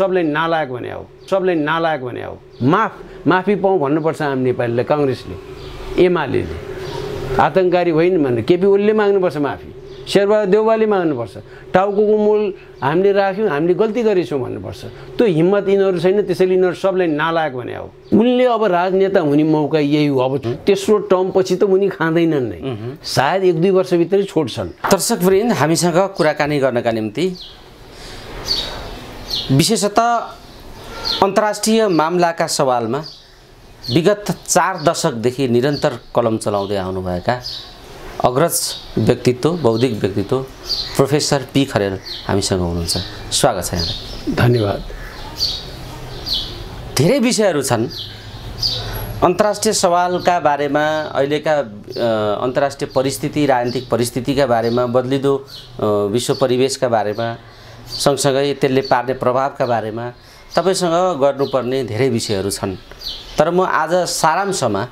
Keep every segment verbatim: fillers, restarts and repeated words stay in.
सबले नालायक भने हो, सबले नालायक भने हो। माफ माफी पाऊँ भन्नुपर्छ हामी नेपालीले, कांग्रेसले, एमालेले। आतंककारी होइन भने केपी ओलीले माग्नुपर्छ माफी, शेरबहादुर देउवाले माग्नुपर्छ। टाउकोको मूल हामीले राख्यौं, हामीले गल्ती गरेछौं भन्नुपर्छ। त्यो हिम्मत यिनीहरु छैन, त्यसैले यिनीहरु सबले नालायक भने हो। उनले अब राजनेता हुने मौका यही हो। अब तेस्रो टर्म पछि त उनी खाँदैनन् नै, सायद एक दुई वर्ष भित्रै छोड्छन्। दर्शक वृन्द, हामीसँग कुराकानी गर्नका निम्ति विशेषतः अन्तर्राष्ट्रिय मामलाका सवालमा विगत चार दशकदेखि निरन्तर कलम चलाउँदै आउनुभएका अग्रज व्यक्तित्व, बौद्धिक व्यक्तित्व प्रोफेसर पी खरेल हामीसँग हुनुहुन्छ। स्वागत छ यहाँलाई। धन्यवाद। धेरै विषयहरू छन् अन्तर्राष्ट्रिय सवालका बारेमा, अहिलेका अन्तर्राष्ट्रिय परिस्थिति, राजनीतिक परिस्थितिका बारेमा, बदलिदो विश्व परिवेशका बारेमा, सँगसँगै त्यसले पार्ने प्रभावका बारेमा तपाईसँग गर्नुपर्ने धेरै विषयहरू छन्। तर म आज सारांशमा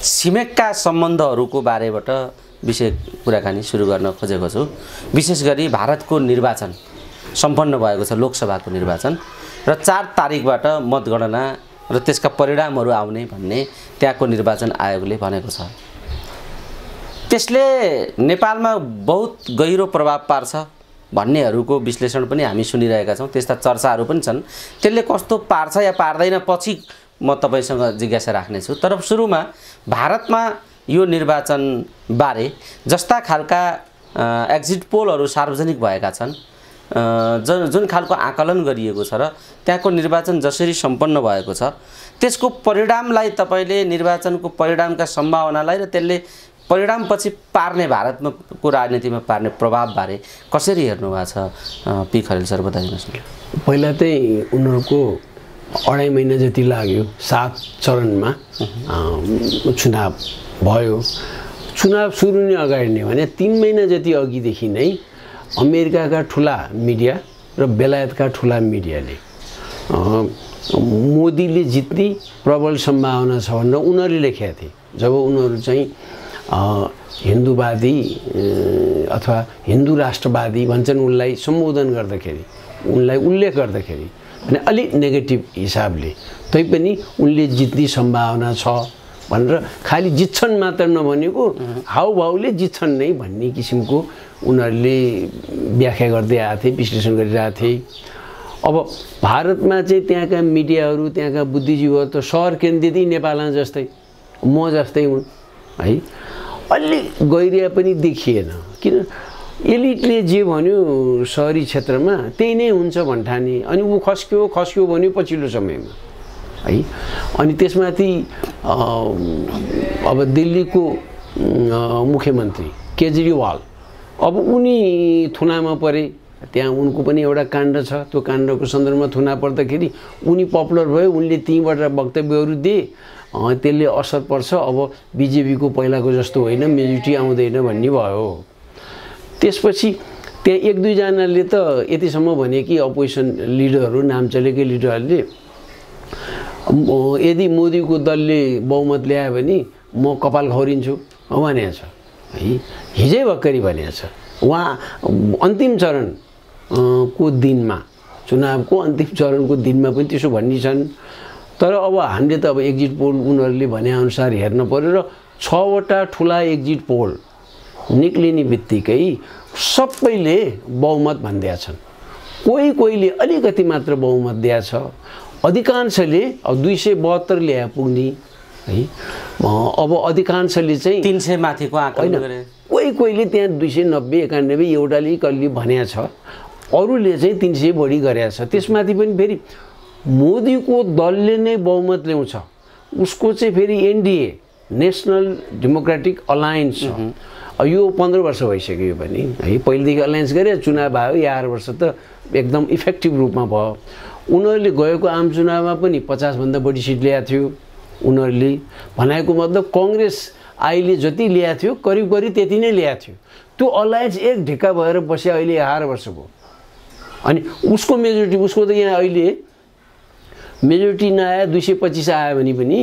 छिमेकका सम्बन्धहरूको बारेबाट विषय कुराकानी सुरु गर्न खोजेको छु। विशेष गरी भारतको निर्वाचन सम्पन्न भएको छ, लोकसभाको निर्वाचन, र चार तारिकबाट मतगणना र त्यसका परिणामहरू आउने भन्ने त्यहाँको निर्वाचन आयोगले भनेको छ। त्यसले नेपालमा बहुत गहिरो प्रभाव पार्छ भन्नेहरूको विश्लेषण पनि हामी सुनिरहेका छौँ, त्यस्ता चर्चाहरू पनि छन्। त्यसले कस्तो पार्छ या पार्दैन पछि म तपाईसँग जिज्ञासा राख्नेछु। तर सुरुमा भारतमा यो निर्वाचन बारे जस्ता खालका एक्जिट पोलहरू सार्वजनिक भएका छन्, जुन जुन खालको आकलन गरिएको छ र त्यहाँको निर्वाचन जसरी सम्पन्न भएको छ त्यसको परिणामलाई तपाईँले, निर्वाचनको परिणामका सम्भावनालाई र त्यसले परिणामपछि पार्ने भारतमा को राजनीतिमा पार्ने प्रभावबारे कसरी हेर्नु भएको छ पी खरेल सर, बताइदिनुहोस् न। पहिला चाहिँ उनीहरूको अढाई महिना जति लाग्यो, सात चरणमा चुनाव भयो। चुनाव सुरु नै अगाडि नै भने तीन महिना जति अघिदेखि नै अमेरिकाका ठुला मिडिया र बेलायतका ठुला मिडियाले मोदीले जित्ने प्रबल सम्भावना छ भनेर उनीहरूले लेखेका थिए। जब उनीहरू चाहिँ हिन्दूवादी अथवा हिन्दू राष्ट्रवादी भन्छन् उनलाई सम्बोधन गर्दाखेरि, उनलाई उल्लेख गर्दाखेरि अनि अलिक नेगेटिभ हिसाबले, तैपनि उनले जित्ने सम्भावना छ भनेर खालि जित्छन् मात्र नभनेको हाउभाउले जित्छन् नै भन्ने किसिमको उनीहरूले व्याख्या गर्दै आएको थिए, विश्लेषण गरिरहेको थिए। अब भारतमा चाहिँ त्यहाँका मिडियाहरू, त्यहाँका बुद्धिजीवीहरू त सहर केन्द्रित नेपालमा जस्तै, म जस्तै हुन् है, अलि गहिरिया पनि देखिएन। किन एलिटले जे भन्यो सहरी क्षेत्रमा त्यही नै हुन्छ भन्ठाने, अनि ऊ खस्क्यो खस्क्यो भन्यो पछिल्लो समयमा है। अनि त्यसमाथि अब दिल्लीको मुख्यमन्त्री केजरीवाल, अब उनी थुनामा परे, त्यहाँ उनको पनि एउटा काण्ड छ, त्यो काण्डको सन्दर्भमा थुना पर्दाखेरि उनी पपुलर भयो, उनले त्यहीँबाट वक्तव्यहरू दिए, त्यसले असर पर्छ, अब बीजेपीको पहिलाको जस्तो होइन, मेजोरिटी आउँदैन भन्ने भयो। त्यसपछि त्यहाँ एक दुईजनाले त यतिसम्म भने कि अपोजिसन लिडरहरू, नाम चलेकै लिडरहरूले, यदि मोदीको दलले बहुमत ल्यायो भने म कपाल खौरिन्छु भनेको छ है, हिजै भर्खरै भनेको छ। उहाँ अन्तिम चरण को दिनमा, चुनावको अन्तिम चरणको दिनमा पनि त्यसो भन्ने छन्। तर अब हामीले त अब एक्जिट पोल उनीहरूले भनेअनुसार हेर्न पऱ्यो र छवटा ठुला एक्जिट पोल निक्लिने बित्तिकै सबैले बहुमत भन्दै छन्, कोही कोहीले अलिकति मात्र बहुमत दिएको छ, अधिकांशले अब दुई सय बहत्तर ल्याए पुग्ने है, अब अधिकांशले चाहिँ तिन सय माथिको आँक होइन, कोही कोहीले त्यहाँ दुई सय नब्बे एकानब्बे एउटाले कसले भनेको छ, अरूले चाहिँ तिन सय बढी गरेको छ। त्यसमाथि पनि फेरि मोदीको दलले नै बहुमत ल्याउँछ, उसको चाहिँ फेरि एनडिए, नेसनल डेमोक्रेटिक अलायन्स छ, यो पन्ध्र वर्ष भइसक्यो भने है, पहिलेदेखि अलायन्स गरे, चुनाव आयो, एघार वर्ष त एकदम इफेक्टिभ रूपमा भयो। उनीहरूले गएको आम चुनावमा पनि पचासभन्दा बढी सिट ल्याएको थियो उनीहरूले, भनेको मतलब कङ्ग्रेस अहिले जति ल्याएको थियो करिब करिब त्यति नै ल्याएको थियो। त्यो अलायन्स एक ढिक्का भएर बस्यो अहिले एघार वर्षको, अनि उसको मेजोरिटी, उसको त यहाँ अहिले मेजोरिटी नआए दुई सय पच्चिस आयो भने पनि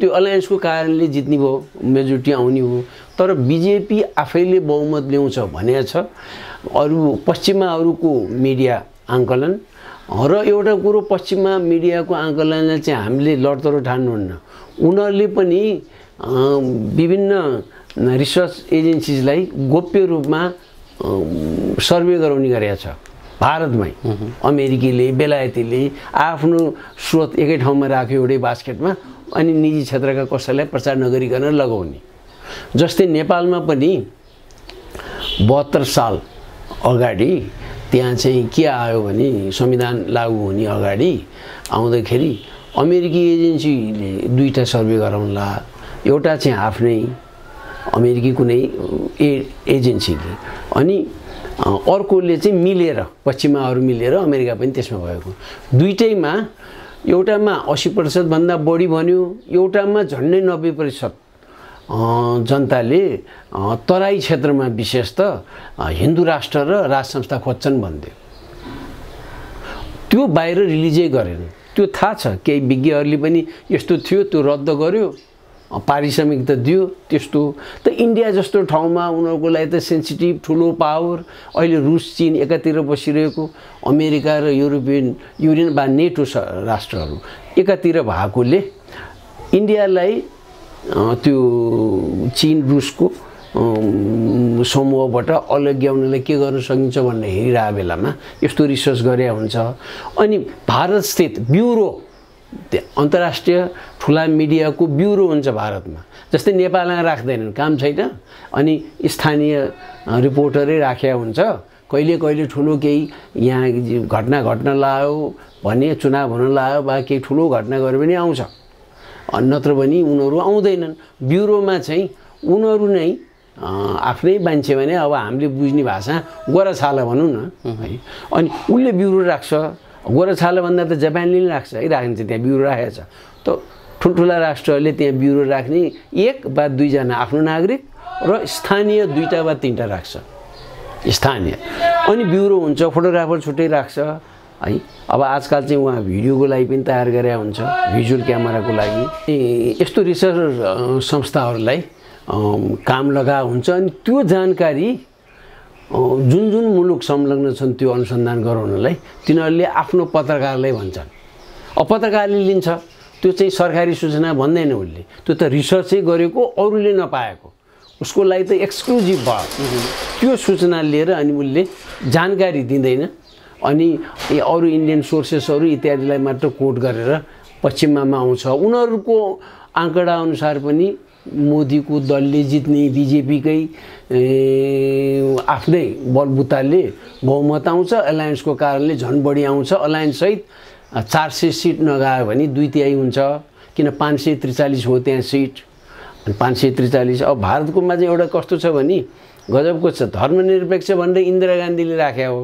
त्यो अलायन्सको कारणले जित्ने भयो, मेजोरिटी आउने हो। तर बिजेपी आफैले बहुमत ल्याउँछ भनेको छ। अरू पश्चिमा अरूको मिडिया आङ्कलन र एउटा कुरो पश्चिममा मिडियाको आकलनले चाहिँ हामीले लडतरो ठान्नुहुन्न। उनीहरूले पनि विभिन्न रिसर्च एजेन्सीजलाई गोप्य रूपमा सर्वे गराउने गरेका छ। भारतमै अमेरिकीले बेलायतीले आफ्नो स्रोत एकै ठाउँमा राख्यो एउटै बास्केटमा अनि निजी क्षेत्रका कसैलाई प्रचार नगरिकन लगाउने। जस्तै नेपालमा पनि बहत्तर साल अगाडि त्यहाँ चाहिँ के आयो भने संविधान लागू हुने अगाडि आउँदाखेरि अमेरिकी एजेन्सीले दुईटा सर्वे गराउनला, एउटा चाहिँ आफ्नै अमेरिकी कुनै एजेन्सीले अनि अर्कोले चाहिँ मिलेर पश्चिमाहरू मिलेर अमेरिका पनि त्यसमा भएको। दुईटैमा एउटामा अस्सी प्रतिशत भन्दा बढी भन्यो, एउटामा झन्डै नब्बे प्रतिशत जनताले तराई क्षेत्रमा विशेषतः हिन्दू राष्ट्र र राज संस्था खोज्छन् भन्थ्यो। त्यो बाहिर रिलिजै गरेन। त्यो थाहा छ केही विज्ञहरूले पनि यस्तो थियो त्यो रद्द गर्यो, पारिश्रमिक त दियो। त्यस्तो त इन्डिया जस्तो ठाउँमा उनीहरूको लागि त सेन्सिटिभ ठुलो पावर। अहिले रुस चीन एकातिर बसिरहेको, अमेरिका र युरोपियन युनियन वा नेटो राष्ट्रहरू एकातिर भएकोले इन्डियालाई त्यो चीन रुसको समूहबाट अलग्याउनलाई के गर्न सकिन्छ भन्ने हेरिरहेको बेलामा यस्तो रिसर्च गरे हुन्छ। अनि भारतस्थित ब्युरो अन्तर्राष्ट्रिय ठुला मिडियाको ब्युरो हुन्छ भारतमा, जस्तै नेपालमा राख्दैनन्, काम छैन अनि स्थानीय रिपोर्टरै राखेको हुन्छ। कहिले कहिले ठुलो केही यहाँ घटना घट्न लायो भने चुनाव हुन लायो वा केही ठुलो घटना गऱ्यो भने आउँछ, नत्र भने उनीहरू आउँदैनन्। ब्युरोमा चाहिँ उनीहरू नै आफ्नै मान्छे भने अब हामीले बुझ्ने भाषा गोराछाला भनौँ न है, अनि उसले ब्युरो राख्छ। गोराछाला भन्दा त जापानले नै राख्छ है, राख्ने त्यहाँ ब्युरो राखेको छ। त ठुल्ठुला राष्ट्रहरूले त्यहाँ ब्युरो राख्ने एक वा दुईजना आफ्नो नागरिक र स्थानीय दुईवटा वा तिनवटा राख्छ स्थानीय, अनि ब्युरो हुन्छ। फोटोग्राफर छुट्टै राख्छ है। अब आजकल चाहिँ उहाँ भिडियोको लागि पनि तयार गरे हुन्छ, भिजुअल क्यामेराको लागि। यस्तो रिसर्च संस्थाहरूलाई काम लगा हुन्छ अनि त्यो जानकारी जुन जुन मुलुक संलग्न छन् त्यो अनुसन्धान गराउनलाई तिनीहरूले आफ्नो पत्रकारलाई भन्छन्। अब पत्रकारले लिन्छ त्यो चाहिँ सरकारी सूचना भन्दैन, उसले त्यो त रिसर्चै गरेको अरूले नपाएको, उसको लागि त एक्सक्लुजिभ भयो। त्यो सूचना लिएर अनि उसले जानकारी दिँदैन अनि अरू इन्डियन सोर्सेसहरू इत्यादिलाई मात्र कोट गरेर पश्चिममा आउँछ। उनीहरूको आँकडा अनुसार पनि मोदीको दलले जित्ने, बिजेपीकै आफ्नै बलबुताले बहुमत आउँछ, एलायन्सको कारणले झन बढी आउँछ। एलायन्ससहित चार सय सिट नगायो भने दुई तिहाई हुन्छ, किन पाँच सय त्रिचालिस हो त्यहाँ सिट, पाँच सय त्रिचालिस। अब भारतकोमा चाहिँ एउटा कस्तो छ भने गजबको छ, धर्मनिरपेक्ष भनेर इन्दिरा गान्धीले राख्या हो,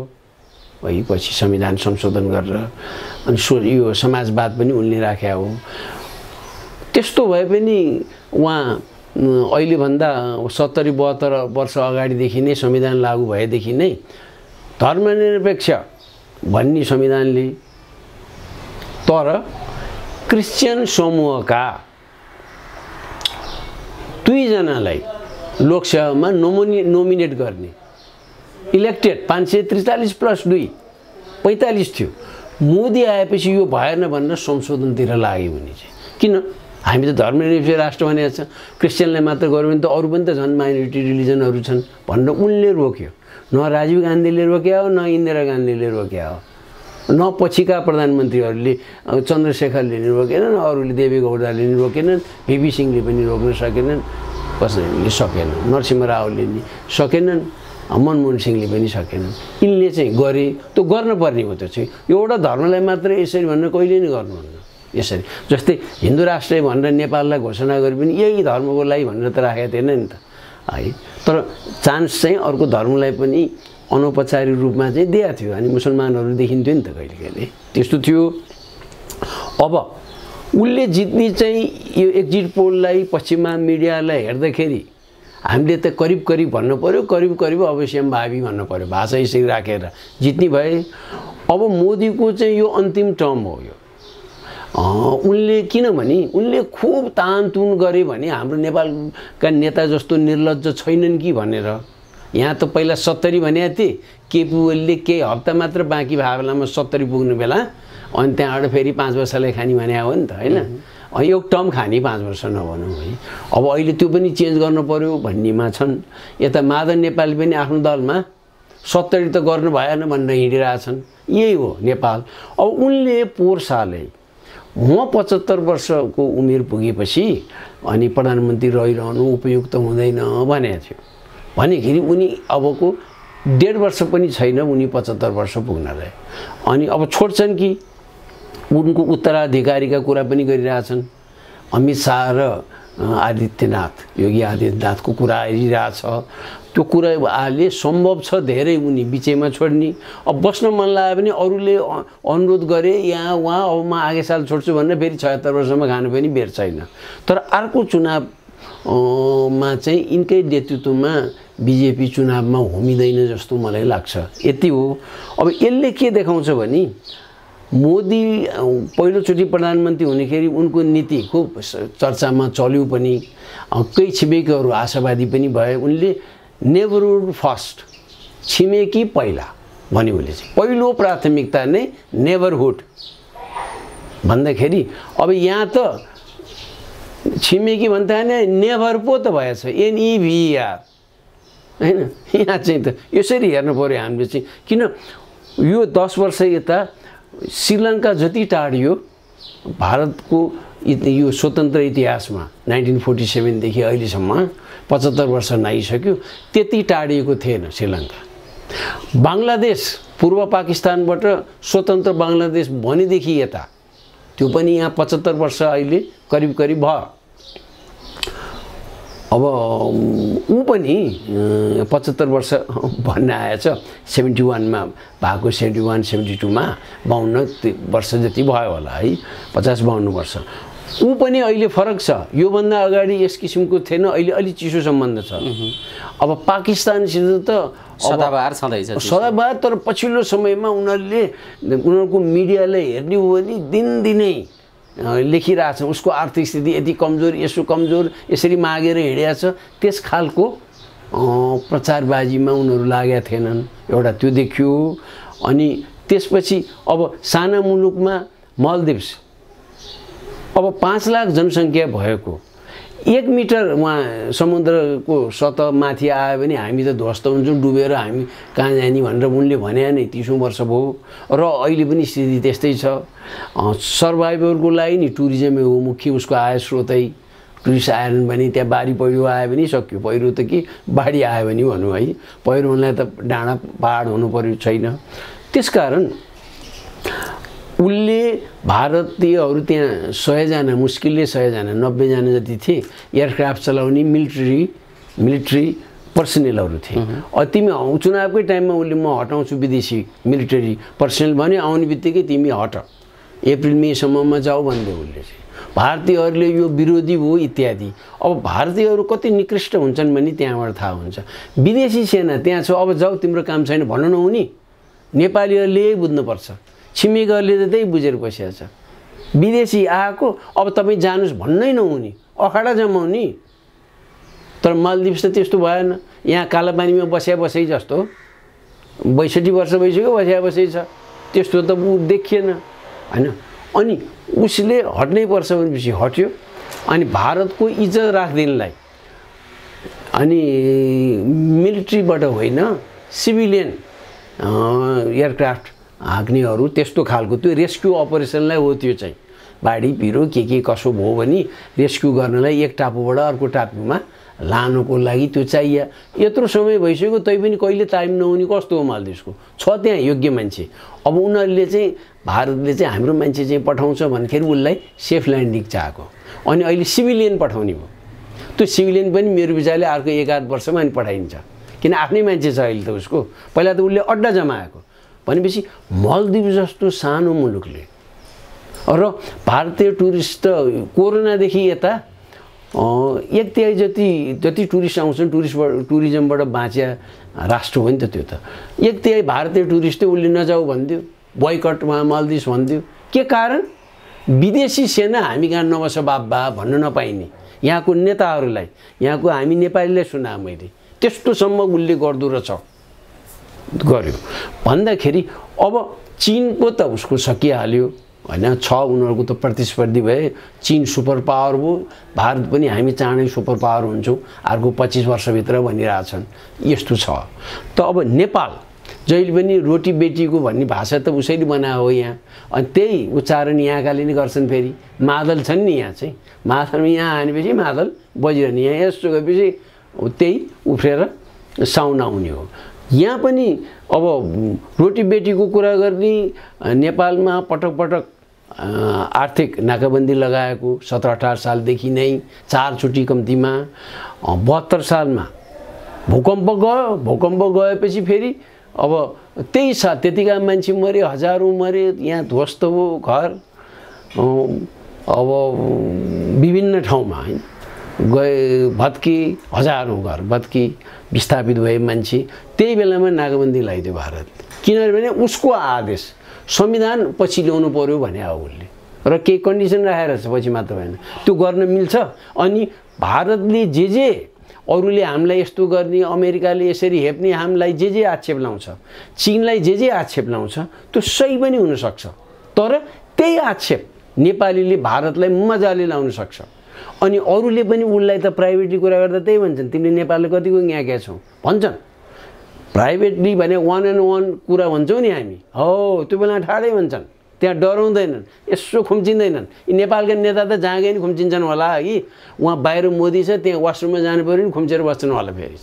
भएपछि संविधान संशोधन गरेर, अनि सो यो समाजवाद पनि उनले राख्या हो। त्यस्तो भए पनि उहाँ अहिलेभन्दा सत्तरी बहत्तर वर्ष अगाडिदेखि नै संविधान लागू भएदेखि नै धर्मनिरपेक्ष भन्ने संविधानले तर क्रिस्चियन समूहका दुईजनालाई लोकसभामा नोमिने नोमिनेट गर्ने, इलेक्टेड पाँच सय त्रिचालिस प्लस दुई पैँतालिस थियो। मोदी आएपछि यो भएन भनेर संशोधनतिर लाग्यो भने चाहिँ, किन हामी त धर्मनिरपेक्ष राष्ट्र भनेको छ, क्रिस्चियनलाई मात्र गऱ्यो भने त अरू पनि त झन् माइनोरिटी रिलिजनहरू छन् भनेर उनले रोक्यो। न राजीव गान्धीले रोक्या हो, न इन्दिरा गान्धीले रोक्या हो, न पछिका प्रधानमन्त्रीहरूले चन्द्रशेखरले नि रोकेनन्, न अरूले देवेगौडाले नि रोकेनन्, भिपी सिंहले पनि रोक्न सकेनन्, कसैले सकेन, नरसिंह रावले नि सकेनन्, मनमोहन सिंहले पनि सकेनन्। यिनले चाहिँ गरे, त्यो गर्नुपर्ने हो। त्यो चाहिँ एउटा धर्मलाई मात्र यसरी भनेर कहिले नै गर्नुहुन्न। यसरी जस्तै हिन्दू राष्ट्र भनेर नेपाललाई घोषणा गरे पनि यही धर्मको लागि भनेर त राखेको थिएन नि त है, तर चान्स चाहिँ अर्को धर्मलाई पनि अनौपचारिक रूपमा चाहिँ दिएको थियो अनि मुसलमानहरू देखिन्थ्यो नि त कहिले कहिले, त्यस्तो थियो। अब उसले जित्ने चाहिँ यो एक्जिट पोललाई पश्चिमा मिडियालाई हेर्दाखेरि हामीले त करिब करिब भन्नु पऱ्यो, करिब करिब अवश्यम भावी भन्नु पऱ्यो, भाषा यसरी राखेर जित्ने भए। अब मोदीको चाहिँ यो अन्तिम टर्म हो यो। उनले किनभने उनले खुब तानतुन गरे भने हाम्रो नेपालका नेता जस्तो निर्लज्ज छैनन् कि भनेर यहाँ तो पहिला सत्तरी भने थे केपी ओलीले केही हप्ता मात्र बाँकी भावलामा सत्तरी पुग्ने बेला अनि त्यहाँबाट फेरि पाँच वर्षले खानी भने हो नि त हैन यो टर्म खानी पाँच वर्ष नभनौँ है। अब अहिले त्यो पनि चेन्ज गर्न पर्यो भन्नेमा छन्। यता माधव नेपाली पनि आफ्नो दलमा सत्तरी त गर्न भएन भनेर हिँडिराछन्। यही हो नेपाल। अब उनले पोरसाले म पचहत्तर वर्षको उमेर पुगेपछि अनि प्रधानमन्त्री रहिरहनु उपयुक्त हुँदैन भनेको थियो भनेखेरि उनी अबको डेढ़ वर्ष पनि छैन उनी पचहत्तर वर्ष पुग्नलाई अनि अब छोड्छन् कि उनको उत्तराधिकारीका कुरा पनि गरिराछन्। अमित शाह र आदित्यनाथ योगी आदित्यनाथको कुरा आइराछ। त्यो कुरा आले सम्भव छ धेरै उनी बीचैमा छोड्नी। अब बस्न मन लाग्यो भने अरूले अनुरोध गरे यहाँ वहाँ अब म आगे साल छोड्छु भनेर फेरि छयहत्तर वर्षमा खानु पनि बेर छैन। तर अर्को चुनाव मा चाहिँ इनकै नेतृत्वमा बीजेपी चुनावमा होमिदैन जस्तो मलाई लाग्छ। यति हो। अब यसले के देखाउँछ भने मोदी पहिलोचोटि प्रधानमन्त्री हुँदाखेरि उनको नीति खुब चर्चामा चल्यो पनि कई छिमेकीहरू आशावादी पनि भए। उनले नेबरहुड फर्स्ट छिमेकी पहिला भने उनले चाहिँ पहिलो प्राथमिकता नै नेबरहुड भन्दाखेरि अब यहाँ त छिमेकी भन्दा नै नेभर पो त भएछ एनईभीआर हैन। यहाँ चाहिँ त यसरी हेर्नु पर्यो हामीले चाहिँ किन यो दस वर्ष यता श्रीलङ्का जति टाढियो भारतको यो स्वतन्त्र इतिहासमा उन्नाइस सय सैंतालीस देखि अहिलेसम्म पचहत्तर वर्ष नाइसक्यो त्यति टाढिएको थिएन श्रीलङ्का। बांग्लादेश पूर्व पाकिस्तानबाट स्वतन्त्र बांग्लादेश भनेदेखि यता त्यो पनि यहाँ पचहत्तर वर्ष अहिले करीब करीब भयो। अब ऊ पनि पचहत्तर वर्ष भन्न आएछ सेभेन्टी वानमा भएको सेभेन्टी वान सेभेन्टी टूमा बावन्न वर्ष जति भयो होला है पचास बावन्न वर्ष। ऊ पनि अहिले फरक छ योभन्दा अगाडि यस किसिमको थिएन। अहिले अलि चिसो सम्बन्ध छ। अब पाकिस्तानसित त सदाबहार छँदैछ सदाबहार तर पछिल्लो समयमा उनीहरूले उनीहरूको मिडियालाई हेर्ने हो भने दिनदिनै लेखिरहेछ उसको आर्थिक स्थिति यति कमजोर यसो कमजोर यसरी मागेर हिँडेको छ। त्यस खालको प्रचारबाजीमा उनीहरू लागेका थिएनन् एउटा त्यो देखियो। अनि त्यसपछि अब साना मुलुकमा मालदिप्स अब पाँच लाख जनसङ्ख्या भएको एक मिटर वहाँ समुद्रको सतह माथि आयो भने हामी त ध्वस्त हुन्छौँ डुबेर हामी कहाँ जाने भनेर उनले भने नै तीसौँ वर्ष भयो र अहिले पनि स्थिति त्यस्तै छ। सर्भाइभरको लागि नि टुरिज्मै हो मुख्य उसको आय स्रोतै। टुरिस्ट आएन भने त्यहाँ बाढी पहिरो आयो भने सक्यो। पहिरो त कि बाढी आयो भने भनौँ है पहिरोलाई त डाँडा पहाड हुनु पर्यो छैन। त्यसकारण उनले भारतीयहरू त्यहाँ सयजना मुस्किलले सयजना नब्बेजना जति थिए एयरक्राफ्ट चलाउने मिलिट्री मिलिट्री पर्सनलहरू थिए। तिमी चुनावकै टाइममा उसले म हटाउँछु विदेशी मिलिट्री पर्सनल भने आउने बित्तिकै तिमी हट अप्रिल मेसम्ममा जाऊ भन्दै उसले चाहिँ भारतीयहरूले यो विरोधी हो इत्यादि। अब भारतीयहरू कति निकृष्ट हुन्छन् भने त्यहाँबाट थाहा हुन्छ। विदेशी सेना त्यहाँ छ अब जाऊ तिम्रो काम छैन भन्नु नहुने नेपालीहरूले बुझ्नुपर्छ। छिमेकीहरूले त त्यही बुझेर बसेको छ। विदेशी आएको अब तपाईँ जानुस् भन्नै नहुने अखाडा जमाउने। तर मालदिप्स त त्यस्तो भएन। यहाँ कालापानीमा बस्या बसै जस्तो बैसठी वर्ष भइसक्यो बस्या बसै छ त्यस्तो त ऊ देखिएन होइन। अनि उसले हट्नै पर्छ भनेपछि हट्यो। अनि भारतको इज्जत राख्दिनलाई अनि मिलिट्रीबाट होइन सिभिलियन एयरक्राफ्ट हाक्नेहरू त्यस्तो खालको त्यो रेस्क्यु अपरेसनलाई हो। त्यो चाहिँ बाढी पिरो के के कसो भयो भने रेस्क्यु गर्नलाई एक टापुबाट अर्को टापुमा लानुको लागि त्यो चाहियो। यत्रो समय भइसक्यो तै पनि कहिले टाइम नहुने कस्तो हो मालदिप्सको छ त्यहाँ योग्य मान्छे। अब उनीहरूले चाहिँ भारतले चाहिँ हाम्रो मान्छे चाहिँ पठाउँछ भन्दाखेरि उसलाई सेफ ल्यान्डिङ चाहेको अनि अहिले सिभिलियन पठाउने हो। त्यो सिभिलियन पनि मेरो विचारले अर्को एक आध वर्षमा अनि पठाइन्छ किन आफ्नै मान्छे छ अहिले त उसको। पहिला त उसले अड्डा जमाएको भनेपछि मालदिव जस्तो सानो मुलुकले र भारतीय टुरिस्ट कोरोनादेखि यता एक तिहाई जति जति टुरिस्ट आउँछन् टुरिस्ट टुरिज्मबाट बाँच्या राष्ट्र हो नि त त्यो त। एक तिहाई भारतीय टुरिस्टै उसले नजाऊ भनिदियो बयकटमा मालदिप्स भनिदियो। के कारण विदेशी सेना हामी कहाँ नबस बाब्बा भन्नु नपाइने यहाँको नेताहरूलाई यहाँको हामी नेपालीलाई सुना मैले त्यस्तोसम्म उसले गर्दो रहेछ गर्यो भन्दाखेरि अब चीनको त उसको सकिहाल्यो हैन। छ उनीहरुको त प्रतिस्पर्धी भए, चीन सुपर पावर हो, भारत पनि हामी चाँडै सुपर पावर हुन्छौं अर्को पच्चीस वर्ष भित्र भनिराछन्। यस्तो छ त अब नेपाल जहिले पनि रोटी बेटीको भन्ने भाषा त उसैले बनायो यहाँ, अनि त्यही उच्चारण यहाँकाले नै गर्छन्। फेरि मादल छन् नि यहाँ चाहिँ, मादल यहाँ आएपछि मादल बजिरहने, यहाँ यस्तो गएपछि त्यही उफ्रेर साउना हुने हो। यहाँ पनि अब रोटी बेटीको कुरा गर्ने, नेपालमा पटक पटक आर्थिक नाकाबन्दी लगाएको सत्रह अठारह सालदेखि नै चारचोटि कम्तीमा, बहत्तर सालमा भूकम्प गयो, भूकम्प गएपछि फेरि अब त्यही साल त्यतिका मान्छे मरे, हजारौं मरे, यहाँ ध्वस्त हो घर। अब विभिन्न ठाउँमा हैन गए भत्की, हजारौं घर भत्की, विस्थापित भए मान्छे। त्यही बेलामा नाकाबन्दी लगाइदियो भारत, किनभने उसको आदेश संविधान पछि ल्याउनु पर्यो भने उसले, र केही कन्डिसन राखेर पछि मात्र भएन, त्यो गर्न मिल्छ। अनि भारतले जे जे अरूले हामीलाई यस्तो गर्ने, अमेरिकाले यसरी हेप्ने, हामीलाई जे जे आक्षेप लाउँछ, चीनलाई जे जे आक्षेप लाउँछ, त्यो सही पनि हुन सक्छ, तर त्यही आक्षेप नेपालीले भारतलाई मजाले लाउन सक्छ। अनि अरूले पनि उनलाई त प्राइभेटली कुरा गर्दा त्यही भन्छन्, तिमीले नेपालले कतिको ग्याके छौ भन्छन्। प्राइभेटली भने वान एन्ड वान कुरा भन्छौ नि हामी, हो त्यो बेला ठाडै भन्छन्, त्यहाँ डराउँदैनन्, यसो खुम्चिँदैनन्। नेपालका नेता त जहाँ गए नि खुम्चिन्छन् होला कि, उहाँ बाहिर मोदी छ त्यहाँ वासरुममा जानु पऱ्यो नि खुम्चेर बस्छन् होला। फेरि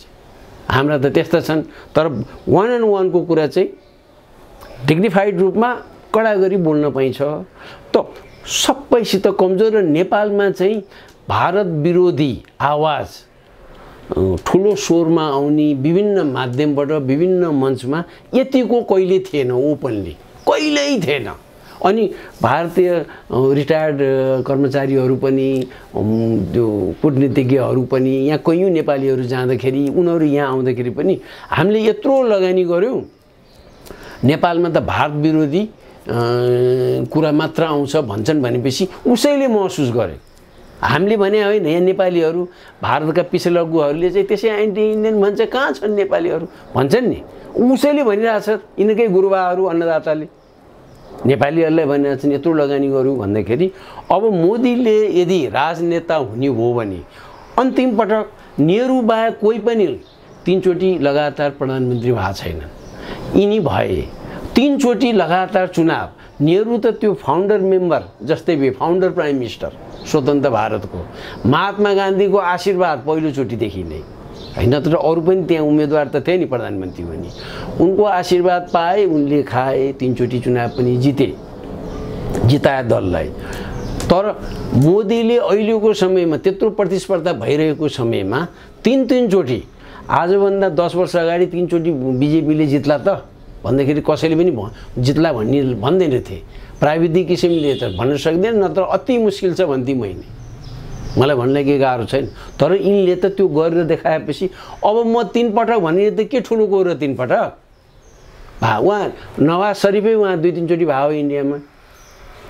हाम्रा त त्यस्ता छन्, तर वान एन्ड वानको कुरा चाहिँ डिग्निफाइड रूपमा कडा गरी बोल्न पाइन्छ। त सबैसित कमजोर, र नेपालमा चाहिँ भारत विरोधी आवाज ठुलो स्वरमा आउने विभिन्न माध्यमबाट विभिन्न मञ्चमा यतिको कहिले थिएन, ओपनली कहिल्यै थिएन। अनि भारतीय रिटायर्ड कर्मचारीहरू पनि, त्यो कूटनीतिज्ञहरू पनि, यहाँ कयौँ नेपालीहरू जाँदाखेरि उनीहरू यहाँ आउँदाखेरि पनि हामीले यत्रो लगानी गऱ्यौँ, नेपालमा त भारत विरोधी कुरा मात्र आउँछ भन्छन् भनेपछि उसैले महसुस गरे। हामीले भने होइन, यहाँ नेपालीहरू भारतका पिछलग्गुहरूले चाहिँ त्यसै एन्टी इन्डियन भन्छ, कहाँ छन् नेपालीहरू भन्छन् नि, उसैले भनिरहेछ। यिनकै गुरुबाहरू अन्नदाताले नेपालीहरूलाई भनिरहेछन् यत्रो लगानी गरौँ भन्दाखेरि। अब मोदीले यदि राजनेता हुने हो भने अन्तिम पटक नेहरू बाहेक कोही पनि तीनचोटि लगातार प्रधानमन्त्री भएको छैनन्। यिनी भए तीनचोटि लगातार चुनाव, नेहरू त त्यो फाउन्डर मेम्बर जस्तै भए, फाउन्डर प्राइम मिनिस्टर स्वतन्त्र भारतको, महात्मा गान्धीको आशीर्वाद पहिलोचोटिदेखि नै हैन, तर अरू पनि त्यहाँ उम्मेदवार त थिए नि प्रधानमन्त्री हुने, उनको आशीर्वाद पाए, उनले खाए, तीनचोटि चुनाव पनि जिते, जिताए दललाई। तर मोदीले अहिलेको समयमा त्यत्रो प्रतिस्पर्धा भइरहेको समयमा तीन तीनचोटि, आजभन्दा दस वर्ष अगाडि तीनचोटि बिजेपीले जित्ला त भन्दाखेरि कसैले पनि जित्ला भन्ने भन्दैन थिए, प्राविधिक किसिमले त भन्न सक्दैन, नत्र अति मुस्किल छ भन्थे। मैले मलाई भन्नलाई के गाह्रो छैन, तर यिनले त त्यो गरेर देखाएपछि अब म तीन पटक भने त के ठुलो गएर तीन पटक भा, उहाँ नवाज शरीफै उहाँ दुई तीनचोटि भयो इन्डियामा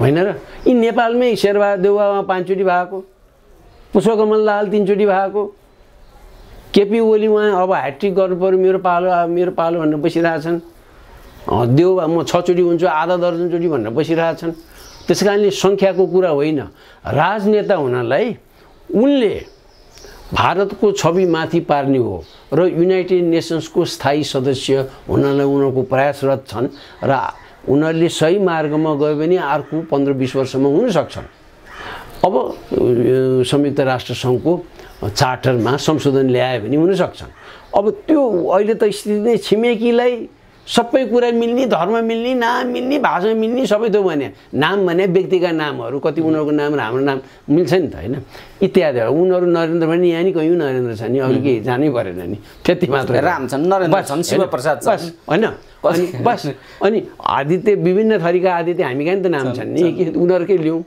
होइन र, यी नेपालमै शेरबहादुर देउवा उहाँ पाँचचोटि भएको, पुष्पकमल दाहाल तीनचोटि भएको, केपी ओली उहाँ अब ह्याट्रिक गर्नुपर्यो मेरो पालो मेरो पालो भनेर बसिरहेछन्, देउवा म छचोटि हुन्छु आधा दर्जनचोटि भनेर बसिरहेछन्। त्यस कारणले सङ्ख्याको कुरा होइन, राजनेता हुनलाई उनले भारतको छवि माथि पार्ने हो, र युनाइटेड नेसन्सको स्थायी सदस्य हुनलाई उनीहरूको प्रयासरत छन्, र उनीहरूले सही मार्गमा गयो भने अर्को पन्ध्र बिस वर्षमा हुन सक्छन्। अब संयुक्त राष्ट्र सङ्घको चार्टरमा संशोधन ल्यायो भने हुन सक्छन्। अब त्यो अहिले त स्थिति नै छिमेकीलाई सबै कुरा मिल्ने, धर्म मिल्ने, नाम मिल्ने, भाषा मिल्ने, सबै त्यो भने नाम भने व्यक्तिका नामहरू कति उनीहरूको नाम र हाम्रो नाम मिल्छ नि त होइन, इत्यादि। उनीहरू नरेन्द्र पनि यहाँ नि कयौँ नरेन्द्र छन् नि, अरू के जानै परेन नि, त्यति मात्र राम छन्, नरेन्द्र छन्, शिवप्रसाद बस होइन अनि बस। अनि आदित्य विभिन्न थरीका आदित्य हामी कहाँ नि त नाम छन् नि, उनीहरूकै लिउँ।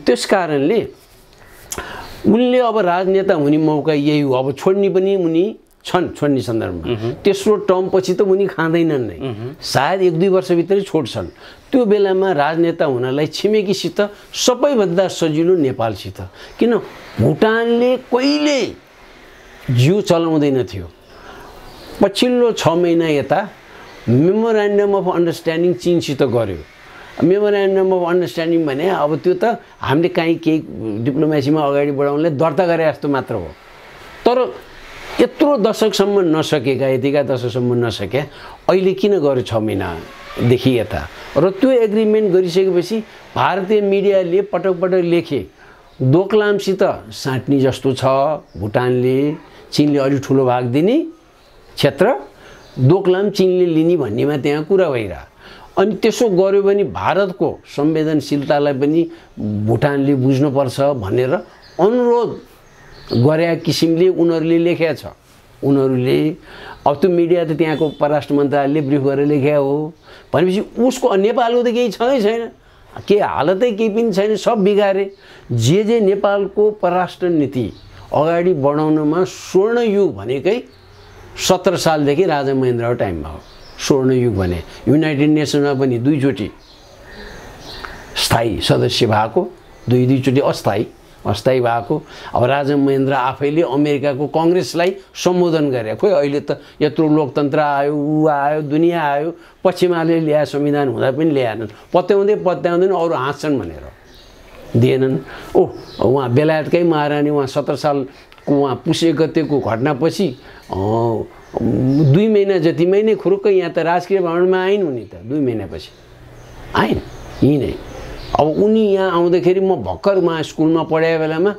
त्यस कारणले उनले अब राजनेता हुने मौका यही हो, अब छोड्ने पनि उनी छन्, छोड्ने सन्दर्भमा तेस्रो टर्म पछि त उनी खाँदैनन् नै, सायद एक दुई वर्षभित्रै छोड्छन्। त्यो बेलामा राजनेता हुनलाई छिमेकीसित सबैभन्दा सजिलो नेपालसित, किन भुटानले कहिले जिउ चलाउँदैन थियो, पछिल्लो छ महिना यता मेमोरेन्डम अफ अन्डरस्ट्यान्डिङ चीनसित गर्यो। मेमोरेन्डम अफ अन्डरस्ट्यान्डिङ भने अब त्यो त हामीले काहीँ केही डिप्लोमेसीमा अगाडि बढाउनलाई दर्ता गरे जस्तो मात्र हो, तर यत्रो दशकसम्म नसकेका, यतिका दशकसम्म नसके अहिले किन गर्यो छ महिनादेखि यता? र त्यो एग्रिमेन्ट गरिसकेपछि भारतीय मिडियाले पटक पटक लेखे दोकलामसित साट्ने जस्तो छ, भुटानले चीनले अलि ठुलो भाग दिने क्षेत्र दोकलाम चीनले लिने भन्नेमा त्यहाँ कुरा भइरहेको। अनि त्यसो गर्यो भने भारतको संवेदनशीलतालाई पनि भुटानले बुझ्नुपर्छ भनेर अनुरोध गरेका किसिमले उनीहरूले लेखेको छ। उनीहरूले अब त्यो मिडिया त त्यहाँको परराष्ट्र मन्त्रालयले ब्रिफ गरेर लेखेको हो भनेपछि उसको नेपालको त केही छँदै छैन, केही हालतै केही पनि छैन, सब बिगारे। जे जे नेपालको परराष्ट्र नीति अगाडि बढाउनमा स्वर्णयुग भनेकै सत्र सालदेखि राजा महेन्द्रको टाइममा हो। स्वर्णयुग भने युनाइटेड नेसनमा पनि दुईचोटि स्थायी सदस्य भएको, दुई दुईचोटि अस्थायी अस्थायी भएको। अब राजा महेन्द्र आफैले अमेरिकाको कङ्ग्रेसलाई सम्बोधन गरे, खोइ अहिले त यत्रो लोकतन्त्र आयो, ऊ आयो, दुनियाँ आयो, पश्चिमाले ल्याए संविधान हुँदा पनि ल्याएनन्, पत्याउँदै पत्याउँदैन अरू हाँस्छन् भनेर दिएनन्। ओह उहाँ बेलायतकै महारानी, उहाँ सत्र साल उहाँ पुसे गतेको घटनापछि दुई महिना जतिमै नै खुरुक्क यहाँ त राजकीय भवनमा आइन् उनी, त दुई महिनापछि आइन् यहीँ नै। अब उनी यहाँ आउँदाखेरि म भर्खर उहाँ स्कुलमा पढाए बेलामा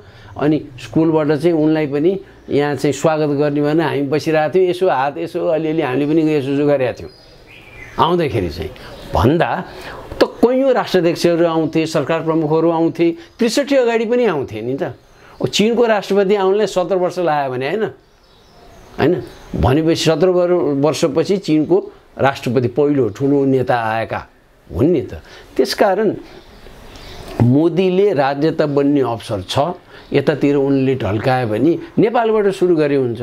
अनि स्कुलबाट चाहिँ उनलाई पनि यहाँ चाहिँ स्वागत गर्ने भने हामी बसिरहेको थियौँ, यसो हात यसो अलिअलि हामीले पनि यसो जोगाइरहेको थियौँ आउँदाखेरि चाहिँ। भन्दा त कयौँ राष्ट्राध्यक्षहरू आउँथे, सरकार प्रमुखहरू आउँथे, त्रिसठी अगाडि पनि आउँथे नि त। चीनको राष्ट्रपति आउनलाई सत्र वर्ष लाग्यो भने होइन होइन भनेपछि सत्र वर्षपछि चीनको राष्ट्रपति पहिलो ठुलो नेता आएका हुन् नि त। त्यसकारण मोदीले राज्यता बन्ने अवसर छ, यतातिर उनले ढल्कायो भने नेपालबाट सुरु गरे हुन्छ।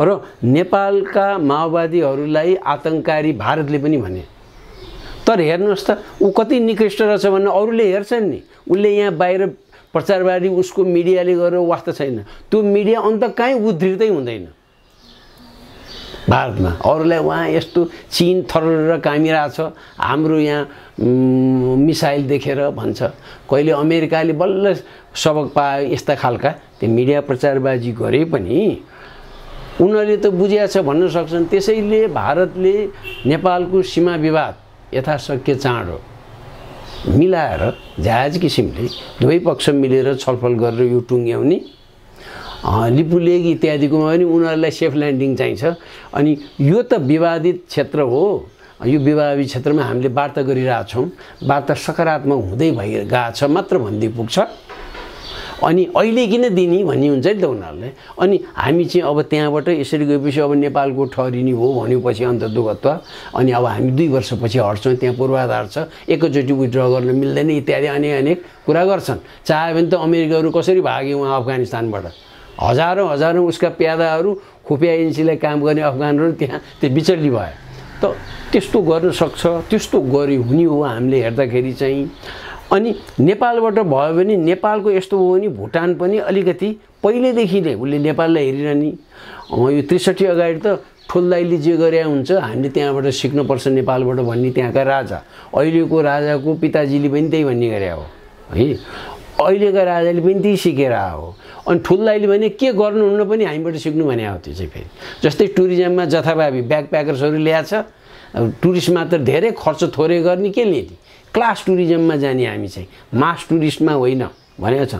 र नेपालका माओवादीहरूलाई आतङ्ककारी भारतले पनि भने, तर हेर्नुहोस् त ऊ कति निकृष्ट रहेछ भने अरूले हेर्छन् नि, उसले यहाँ बाहिर प्रचारवादी उसको मिडियाले गरेर वास्ता छैन, त्यो मिडिया अन्त कहीँ उद्धृतै हुँदैन भारतमा। अरूलाई उहाँ यस्तो चीन थरर कामिरहेछ, हाम्रो यहाँ मिसाइल देखेर भन्छ। कहिले अमेरिकाले बल्ल सबक पायो, यस्ता खालका त्यो मिडिया प्रचारबाजी गरे पनि उनीहरूले त बुझिया छ भन्न सक्छन्। त्यसैले भारतले नेपालको सीमा विवाद यथाशक्य चाँडो मिलाएर जायज किसिमले दुवै पक्ष मिलेर छलफल गरेर यो टुङ्ग्याउने, लिपुलेग इत्यादिकोमा पनि उनीहरूलाई सेफ ल्यान्डिङ चाहिन्छ। अनि यो त विवादित क्षेत्र हो, यो विवादित क्षेत्रमा हामीले वार्ता गरिरहेछौँ, वार्ता सकारात्मक हुँदै भइरहेको छ मात्र भन्दै पुग्छ। अनि अहिले किन दिने भन्ने हुन्छ नि त उनीहरूले। अनि हामी चाहिँ अब त्यहाँबाट यसरी गएपछि अब नेपालको ठहरिने हो भनेपछि अन्त दुःखत्व, अनि अब हामी दुई वर्षपछि हट्छौँ, त्यहाँ पूर्वाधार छ, एकैचोटि विथड्र गर्न मिल्दैन इत्यादि अनेक अनेक कुरा गर्छन्। चाह्यो भने त अमेरिकाहरू कसरी भागे उहाँ अफगानिस्तानबाट, हजारौँ हजारौँ उसका प्यादाहरू खुफिया एजेन्सीलाई काम गर्ने अफगानहरू त्यहाँ त्यो बिचल्ली भयो। त त्यस्तो गर्न सक्छ, त्यस्तो गरे हुने हो हामीले हेर्दाखेरि चाहिँ। अनि नेपालबाट भयो भने नेपालको यस्तो हो भने भुटान पनि अलिकति पहिलेदेखि नै उसले नेपाललाई हेरिरहने। यो त्रिसठी अगाडि त ठुल्दाइले जे गरे हुन्छ हामीले त्यहाँबाट सिक्नुपर्छ नेपालबाट भन्ने त्यहाँका राजा, अहिलेको राजाको पिताजीले पनि त्यही भन्ने गरे हो है, अहिलेका राजाले पनि त्यही सिकेर हो। अनि ठुल्दाइले भने के गर्नुहुन्न पनि हामीबाट सिक्नु भने हो। त्यो चाहिँ फेरि जस्तै टुरिज्ममा जथाभावी ब्याग प्याकर्सहरू ल्याएछ, टुरिस्ट मात्र धेरै खर्च थोरै गर्ने, के लिने क्लास टुरिज्ममा जाने, हामी चाहिँ मास टुरिस्टमा होइन भनेको छ,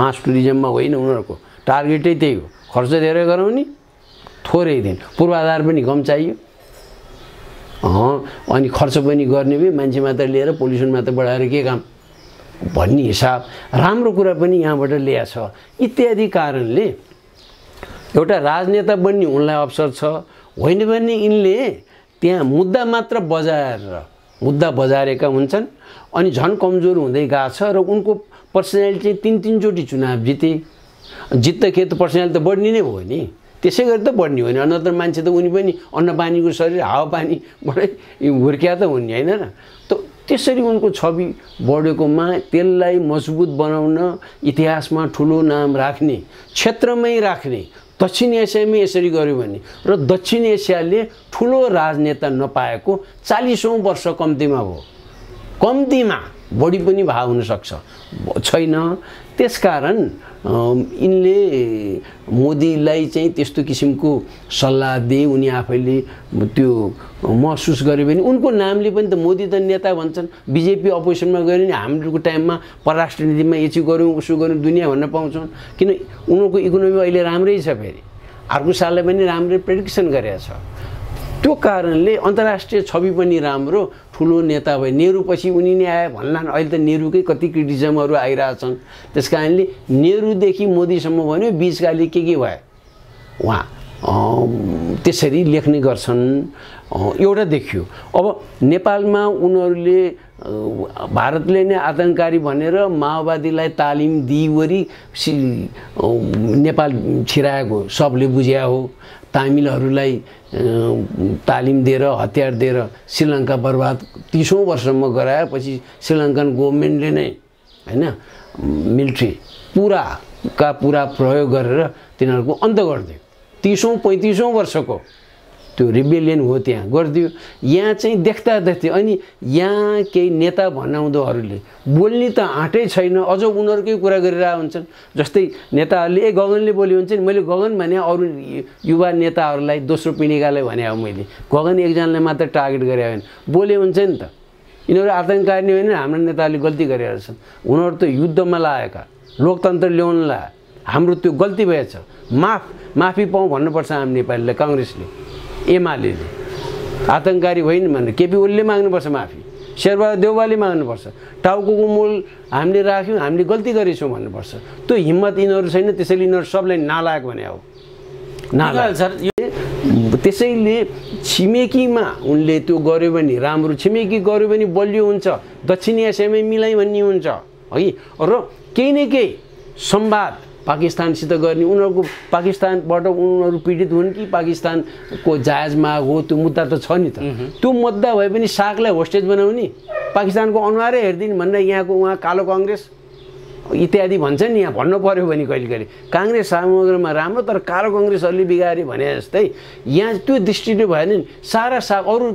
मास टुरिज्ममा होइन, उनीहरूको टार्गेटै त्यही हो खर्च धेरै गराउने थोरै दिन, पूर्वाधार पनि कम चाहियो, अनि खर्च पनि गर्ने भए मान्छे मात्र लिएर पोल्युसन मात्र बढाएर के काम भन्ने हिसाब राम्रो कुरा पनि यहाँबाट ल्याएको छ। इत्यादि कारणले एउटा राजनेता बन्ने उनलाई अवसर छ, होइन भने यिनले त्यहाँ मुद्दा मात्र बजाएर मुद्दा बजारेका हुन्छन् अनि झन् कमजोर हुँदै गएको छ। र उनको पर्सनालिटी तिन तिनचोटि चुनाव जिते, जित्दाखेरि त पर्सनालिटी त बढ्ने नै हो नि, त्यसै गरी त बढ्ने हो नि, अन्यत्र मान्छे त उनी पनि अन्नपानीको शरीर हावापानीबाटै हुर्किया त हुने होइन र। त त्यसरी उनको छवि बढेकोमा त्यसलाई मजबुत बनाउन, इतिहासमा ठुलो नाम राख्ने, क्षेत्रमै राख्ने, दक्षिण एशिया में यसरी गर्यो भने र दक्षिण एशियाले ठूलो राजनेता नपाएको चालीसौं वर्ष कम्तीमा हो, कम्तीमा बढी पनि भाव हुन सक्छ छैन। त्यसकारण इनले मोदीलाई चाहिँ त्यस्तो किसिमको सल्लाह दिए, उनी आफैले त्यो महसुस गरे पनि उनको नामले पनि त मोदी त नेता भन्छन्। बीजेपी अपोजिसनमा गयो नि हाम्रो टाइममा परराष्ट्र नीतिमा यति गर्यौं उसो गर्यौं दुनिया भन्न पाउँछन्, किन उनको इकोनोमी अहिले राम्रै छ, फेरि अर्को सालले पनि राम्रै प्रेडिक्सन गरेको छ। त्यो कारणले अन्तर्राष्ट्रिय छवि पनि राम्रो, ठुलो नेता भए। नेहरू पछि उनी नै आए भन्लान्, अहिले त नेहरूकै कति क्रिटिसिजमहरू आइराछन्। त्यसकारणले नेहरूदेखि मोदीसम्म भन्यो बीचकाले के के भयो उहाँ त्यसरी लेख्ने गर्छन्, एउटा देखियो। अब नेपालमा उनीहरूले भारतले नै आतंककारी भनेर माओवादीलाई तालिम दिइवरी नेपाल छिराएको सबले बुझ्या हो, तामिलहरूलाई तालिम दिएर हतियार दिएर श्रीलङ्का बर्बाद तीसौं वर्षसम्म गराएपछि श्रीलङ्कन गभर्नमेन्टले नै हैन मिलिट्री पूरा का पूरा प्रयोग गरेर तिनीहरुको अन्त गरिदियो। तीसौं पैंतीसौं वर्षको त्यो रिबेलियन हो त्यहाँ गरिदियो। यहाँ चाहिँ देख्दा देख्दै अनि यहाँ केही नेता भनाउँदोहरूले बोल्ने त आँटै छैन, अझ उनीहरूकै कुरा गरिरहेका हुन्छन्। जस्तै नेताहरूले ए गगनले बोल्यो हुन्छ नि, मैले गगन भने अरू युवा नेताहरूलाई दोस्रो पिँढीकालाई भने हो, मैले गगन एकजनालाई मात्र टार्गेट गरे होइन, बोले हुन्छ नि त। यिनीहरू आतंककारी होइन, हाम्रो नेताहरूले गल्ती गरेका छन्, उनीहरू त युद्धमा लागेका लोकतन्त्र ल्याउनलाई, हाम्रो त्यो गल्ती भएछ, माफ माफी पाउँ भन्नुपर्छ हामी नेपालीले, काङ्ग्रेसले एमाले आतंककारी होइन भनेर केपी ओलीले माग्नुपर्छ माफी, शेरबहादुर देउवाले माग्नुपर्छ, टाउकोको मूल हामीले राख्यौँ हामीले गल्ती गरेछौँ भन्नुपर्छ। त्यो हिम्मत यिनीहरू छैन, त्यसैले यिनीहरू सबलाई नालायक भने हो नालायक सर। त्यसैले छिमेकीमा उनले त्यो गर्यो भने राम्रो, छिमेकी गर्यो भने बलियो हुन्छ, दक्षिण एसियामै मिलाइ भन्ने हुन्छ है। र केही न केही संवाद पाकिस्तानसित गर्ने, उनीहरूको पाकिस्तानबाट उनीहरू पीडित हुन् कि पाकिस्तानको जायज माग हो, त्यो मुद्दा त छ नि त। त्यो मुद्दा भए पनि सागलाई होस्टेज बनाउने, पाकिस्तानको अनुहारै हेर्दिने भनेर यहाँको उहाँ कालो काङ्ग्रेस इत्यादि भन्छ नि, यहाँ भन्नु पऱ्यो भने कहिले कहिले काङ्ग्रेस समग्रमा राम्रो तर कालो काङ्ग्रेसहरूले बिगार्यो भने जस्तै यहाँ त्यो दृष्टिले भएन नि, सारा साग अरू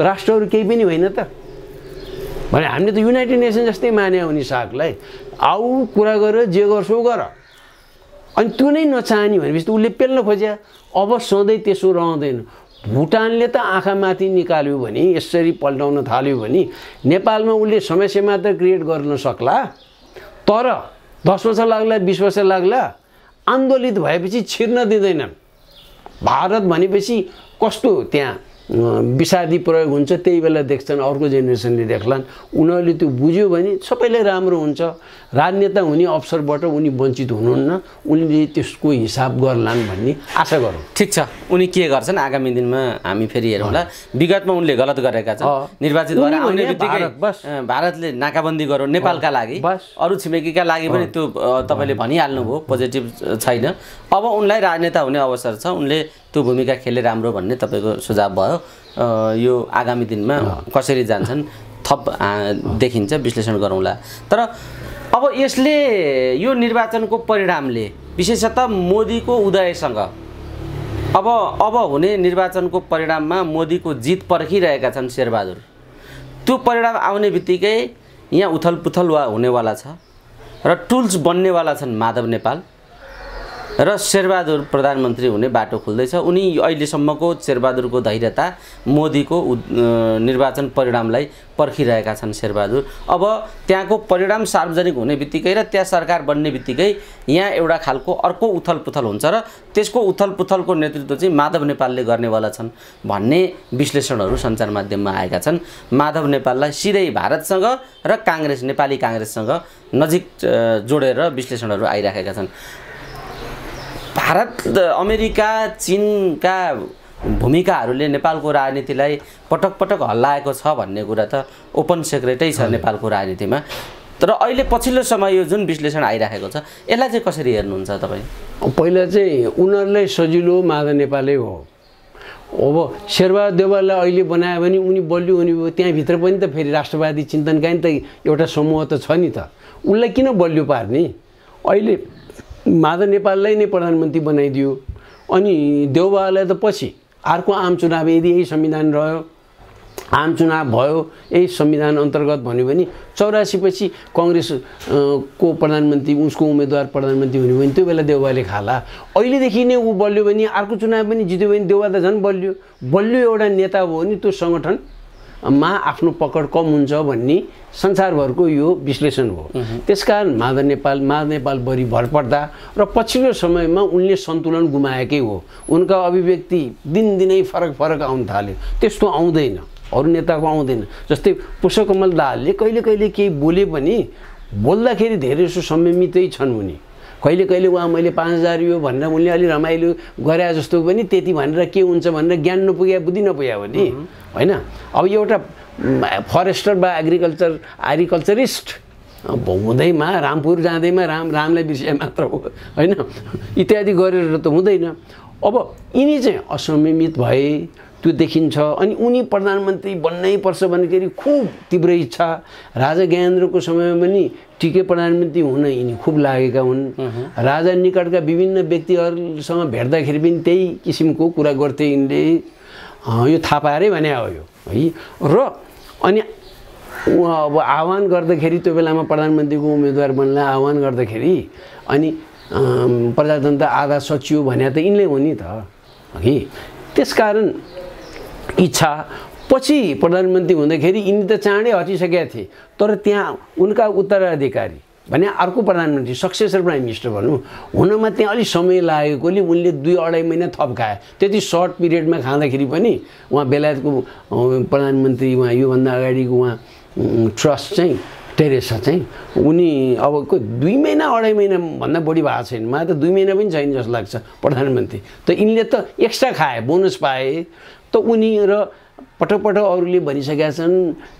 राष्ट्रहरू केही पनि होइन त भने हामीले त युनाइटेड नेसन जस्तै मान्यो हुने सागलाई, आऊ कुरा गर जे गर्छौ गर। अनि त्यो नै नचाहने भनेपछि त उसले पेल्न खोज्या। अब सधैँ त्यसो रहँदैन। भुटानले त आँखामाथि निकाल्यो भने यसरी पल्टाउन थाल्यो भने नेपालमा उसले समस्या मात्र क्रिएट गर्न सक्ला, तर दस वर्ष लाग्ला बिस वर्ष लाग्ला, आन्दोलित भएपछि छिर्न दिँदैनन्। भारत भनेपछि कस्तो त्यहाँ विषादी प्रयोग हुन्छ, त्यही बेला देख्छन्, अर्को जेनेरेसनले देख्लान्। उनीहरूले त्यो बुझ्यो भने सबैले राम्रो हुन्छ। राजनेता हुने अवसरबाट उनी वञ्चित हुनुहुन्न, उनले त्यसको हिसाब गर्लान् भन्ने आशा गरौँ। ठिक छ, उनी के गर्छन् आगामी दिनमा हामी फेरि हेरौँला। विगतमा उनले गलत गरेका छन्, निर्वाचित भएर आउने बित्तिकै भारतले नाकाबन्दी गर्यो नेपालका लागि, अरू छिमेकीका लागि पनि त्यो तपाईँले भनिहाल्नुभयो पोजिटिभ छैन। अब उनलाई राजनेता हुने अवसर छ, उनले त्यो भूमिका खेले राम्रो भन्ने तपाईँको सुझाव भयो। यो आगामी दिनमा कसरी जान्छन् थप देखिन्छ, विश्लेषण गरौँला। तर अब यसले यो निर्वाचनको परिणामले विशेषतः मोदीको उदयसँग अब अब हुने निर्वाचनको परिणाममा मोदीको जित पर्खिरहेका छन् शेरबहादुर। त्यो परिणाम आउने बित्तिकै यहाँ उथलपुथल वा हुनेवाला छ र टुल्स बन्नेवाला छन् माधव नेपाल र शेरबहादुर प्रधानमन्त्री हुने बाटो खुल्दैछ। उनी अहिलेसम्मको शेरबहादुरको धैर्यता मोदीको निर्वाचन परिणामलाई पर्खिरहेका छन् शेरबहादुर। अब त्यहाँको परिणाम सार्वजनिक हुने बित्तिकै र त्यहाँ सरकार बन्ने बित्तिकै यहाँ एउटा खालको अर्को उथलपुथल हुन्छ र त्यसको उथलपुथलको नेतृत्व चाहिँ माधव नेपालले गर्नेवाला छन् भन्ने विश्लेषणहरू सञ्चार माध्यममा आएका छन्। माधव नेपाललाई सिधै भारतसँग र काङ्ग्रेस नेपाली काङ्ग्रेससँग नजिक जोडेर विश्लेषणहरू आइराखेका छन्। भारत अमेरिका चीनका भूमिकाहरूले नेपालको राजनीतिलाई पटक पटक हल्लाएको छ भन्ने कुरा त ओपन सेक्रेटै छ नेपालको राजनीतिमा। तर अहिले पछिल्लो समय यो जुन विश्लेषण आइराखेको छ यसलाई चाहिँ कसरी हेर्नुहुन्छ तपाईँ? पहिला चाहिँ उनीहरूलाई सजिलो माधव नेपालै हो। अब शेरबहादुर देउवालाई अहिले बनायो भने उनी बलियो हुने भयो, त्यहाँभित्र पनि त फेरि राष्ट्रवादी चिन्तनका नि त एउटा समूह त छ नि त, उनलाई किन बलियो पार्ने? अहिले माधव नेपाललाई नै प्रधानमन्त्री बनाइदियो। अनि देउबालाई त पछि अर्को आम चुनाव यदि यही संविधान रह्यो, आम चुनाव भयो यही संविधान अन्तर्गत भन्यो भने चौरासी पछि कांग्रेस को प्रधानमन्त्री उसको उम्मेदवार प्रधानमन्त्री हुने भने त्यो बेला देउबाले खाला। अहिलेदेखि नै उ बल्यो भने अर्को चुनाव पनि जित्यो भने देउबा त झन् बल्यो बल्यो एउटा नेता हो नि, त्यो संगठन मा आफ्नो पकड कम हुन्छ भन्ने संसारभरको यो विश्लेषण हो। त्यसकारण माधव नेपाल माधव नेपाल बढी भरपर्दा र पछिल्लो समयमा उनले सन्तुलन गुमाएकै हो। उनका अभिव्यक्ति दिनदिनै फरक फरक आउन थाल्यो, त्यस्तो आउँदैन अरु नेताको आउँदैन। जस्तै पुष्पकमल दाहालले कहिले कहिले केही बोले पनि बोल्दाखेरि धेरैसो संयमितै छन् उनी। कहिले कहिले उहाँ मैले पाँच हजार यो भनेर उनले अलि रमाइलो गरे जस्तो पनि त्यति भनेर के हुन्छ भनेर ज्ञान नपुग्या बुद्धि नपुग्या हो नि, होइन। अब एउटा फरेस्टर वा एग्रिकल्चर एग्रिकल्चरिस्ट हुँदैमा रामपुर जाँदैमा राम रामलाई विषय मात्र हो, होइन, इत्यादि गरेर त हुँदैन। अब यिनी चाहिँ असंयमित भए त्यो देखिन्छ। अनि उनी प्रधानमन्त्री बन्नै पर्छ भन्दाखेरि खुब तीव्र इच्छा। राजा ज्ञानेन्द्रको समयमा पनि टिके प्रधानमन्त्री हुन यिनी खुब लागेका हुन्। राजा निकटका विभिन्न व्यक्तिहरूसँग भेट्दाखेरि पनि त्यही किसिमको कुरा गर्थे यिनले। यो थाहा पाएरै भने हो यो है। र अनि अब आह्वान गर्दाखेरि त्यो बेलामा प्रधानमन्त्रीको उम्मेदवार बन्ला आह्वान गर्दाखेरि अनि प्रजातन्त्र आधा सचिव भने त यिनले हो नि त कि। त्यसकारण इच्छा पछि प्रधानमन्त्री हुँदाखेरि यिनी त चाँडै हटिसकेका थिए, तर त्यहाँ उनका उत्तराधिकारी भने अर्को प्रधानमन्त्री सक्सेसर प्राइम मिनिस्टर भनौँ हुनमा त्यहाँ अलिक समय लागेकोले उनले दुई अढाई महिना थपकाए। त्यति सर्ट पिरियडमा खाँदाखेरि पनि उहाँ बेलायतको प्रधानमन्त्री उहाँ योभन्दा अगाडिको उहाँ ट्रस्ट चाहिँ टेरेसा चाहिँ उनी अब दुई महिना अढाई महिनाभन्दा बढी भएको छैन, मलाई त दुई महिना पनि छैन जस्तो लाग्छ प्रधानमन्त्री। त यिनले त एक्स्ट्रा खाए, बोनस पाए। त उनी र पटक पटक अरूले भनिसकेका छन्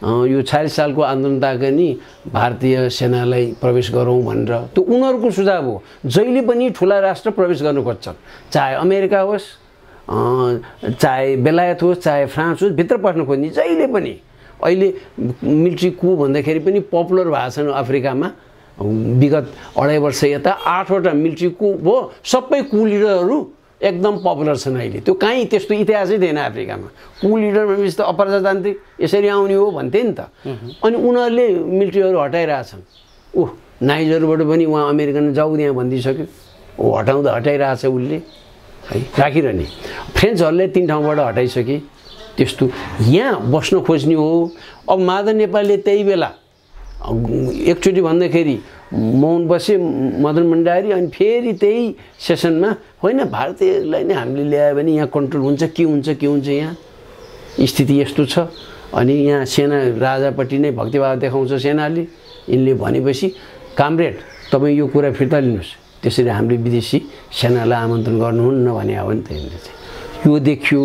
यो छयालिस सालको आन्दोलन ताकनी भारतीय सेनालाई प्रवेश गरौँ भनेर। त्यो उनीहरूको सुझाव हो। जहिले पनि ठुला राष्ट्र प्रवेश गर्नु खोज्छन्, चाहे अमेरिका होस् चाहे बेलायत होस् चाहे फ्रान्स होस्, भित्र पस्न खोज्ने जहिले पनि। अहिले मिलिट्री कु भन्दाखेरि पनि पपुलर भएको छैन अफ्रिकामा। विगत अढाई वर्ष यता आठवटा मिलिट्री कु हो, सबै कु लिडरहरू एकदम पपुलर छन् अहिले। त्यो कहीँ त्यस्तो इतिहासै थिएन अफ्रिकामा। कु लिडर भनेपछि त अप्रजातान्त्रिक यसरी आउने हो भन्थे नि त। अनि उनीहरूले मिलिट्रीहरू हटाइरहेछन्। ओह नाइजरबाट पनि उहाँ अमेरिकन जाऊ त्यहाँ भनिदिइसक्यो, ओ हटाउँदा हटाइरहेछ उसले है राखिरहने। फ्रेन्चहरूले तिन ठाउँबाट हटाइसके। त्यस्तो यहाँ बस्न खोज्ने हो। अब माधव नेपालले त्यही बेला एकचोटि भन्दाखेरि मौन बसे मदन भण्डारी, अनि फेरि त्यही सेसनमा होइन भारतीयलाई नै हामीले ल्यायो भने यहाँ कन्ट्रोल हुन्छ के हुन्छ के हुन्छ, यहाँ स्थिति यस्तो छ। अनि यहाँ सेना राजापट्टि नै भक्तिभाव देखाउँछ सेनाले। यिनले भनेपछि कामरेड तपाईँ यो कुरा फिर्ता लिनुहोस्, त्यसरी हामीले विदेशी सेनालाई आमन्त्रण गर्नुहुन्न भने हो नि त। यिनले चाहिँ यो देखियो।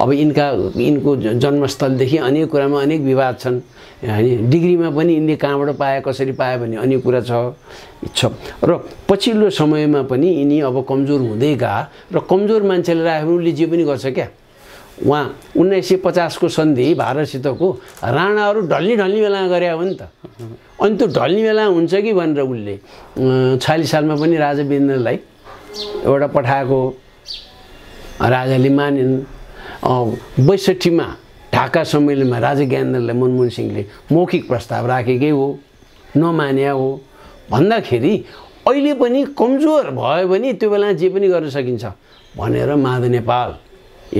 अब यिनका यिनको जन्मस्थलदेखि अनेक कुरामा अनेक विवाद छन्। डिग्रीमा पनि यिनले कहाँबाट पाए कसरी पाए भन्ने अनेक कुरा छ छ र पछिल्लो समयमा पनि यिनी अब कमजोर हुँदै गए र कमजोर मान्छेले राख्यो उसले जे पनि गर्छ क्या। उहाँ उन्नाइस सय पचासको सन्धि भारतसितको राणाहरू ढल्नी ढल्नी बेलामा गरे हो नि त। अनि त्यो ढल्नी बेला हुन्छ कि भनेर उसले छयालिस सालमा पनि राजा वीरेन्द्रलाई एउटा पठाएको, राजाले मानेन। बैसठीमा ढाका सम्मेलनमा राजा ज्ञानेन्द्रलाई मनमोहन सिंहले मौखिक प्रस्ताव राखेकै हो, नमान्या हो। भन्दाखेरि अहिले पनि कमजोर भयो भने त्यो बेला जे पनि गर्न सकिन्छ भनेर माधव नेपाल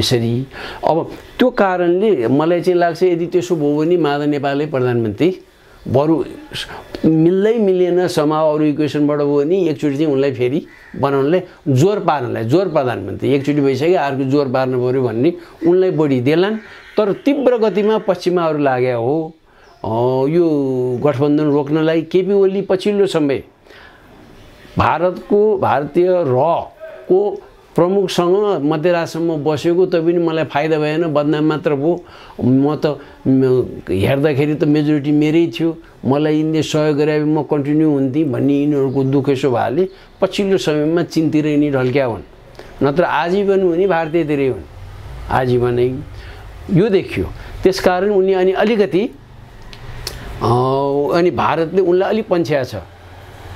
यसरी। अब त्यो कारणले मलाई चाहिँ लाग्छ यदि त्यसो भयो भने माधव नेपालै प्रधानमन्त्री बरु मिल्दै मिलेन समा अरू इक्वेसनबाट हो नि एकचोटि चाहिँ उनलाई फेरि बनाउनलाई जोर पार्नलाई जोर प्रधानमन्त्री एकचोटि भइसक्यो अर्को जोर पार्नु पऱ्यो भन्ने उनलाई बढी देलान्। तर तीव्र गतिमा पश्चिमाहरू लाग्या हो यो गठबन्धन रोक्नलाई। केपी ओली पछिल्लो समय भारतको भारतीय र को प्रमुखसँग मध्यरातसम्म बसेको तै पनि मलाई फाइदा भएन, बदनाम मात्र भयो। म त हेर्दाखेरि त मेजोरिटी मेरै थियो, मलाई यिनले सहयोग गरे म कन्टिन्यू हुन्थेँ भन्ने यिनीहरूको दुखेसो भएले पछिल्लो समयमा चीनतिर यिनी ढल्क्या हुन्, नत्र आजीवन उनी भारतीयतिरै हुन् आजीवनै। यो देखियो। त्यसकारण उनी अनि अलिकति अनि भारतले उनलाई अलिक पन्छ्या छ।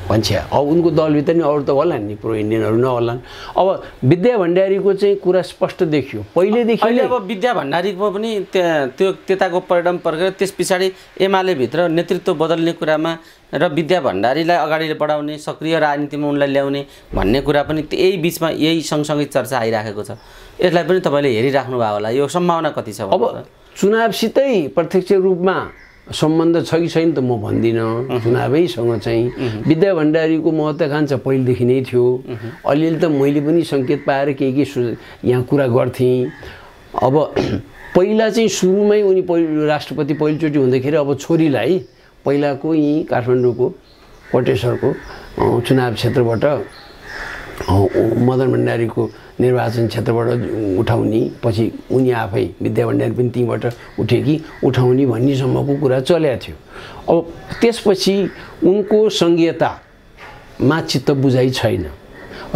भन्छ। अब उनको दलभित्र नि अरु त होला नि प्रो इन्डियनहरु नहोलान्। अब विद्या भण्डारीको चाहिँ कुरा स्पष्ट देखियो पहिलेदेखि। अहिले अब विद्या भण्डारीमा पनि त्यो त्यताको परिणाम प्रक्रिया त्यस पछाडी एमाले भित्र नेतृत्व बदल्ने कुरामा र विद्या भण्डारीलाई अगाडि बढाउने सक्रिय राजनीतिमा उनलाई ल्याउने भन्ने कुरा पनि त्यही बीचमा यही सँगसँगै चर्चा आइराखेको छ। यसलाई पनि तपाईले हेरिराख्नु भयो होला, यो सम्भावना कति छ? अब चुनावसितै प्रत्यक्ष रूपमा सम्बन्ध छ कि छैन त म भन्दिनँ। चुनावैसँग चाहिँ विद्या भण्डारीको महत्त्वाकांक्षा पहिलेदेखि नै थियो। अलिअलि त मैले पनि संकेत पाएर के के यहाँ कुरा गर्थेँ। अब पहिला चाहिँ सुरुमै उनी राष्ट्रपति पहिलोचोटि हुँदाखेरि अब छोरीलाई पहिलाको यही काठमाडौँको कोटेश्वरको चुनाव क्षेत्रबाट मदन भण्डारीको निर्वाचन क्षेत्रबाट उठाउने, पछि उनी आफै विद्या भण्डारी पनि त्यहीँबाट उठेकी उठाउने भन्ने सम्मको कुरा चलेको थियो। अब त्यसपछि उनको संघीयतामा चित्त बुझाइ छैन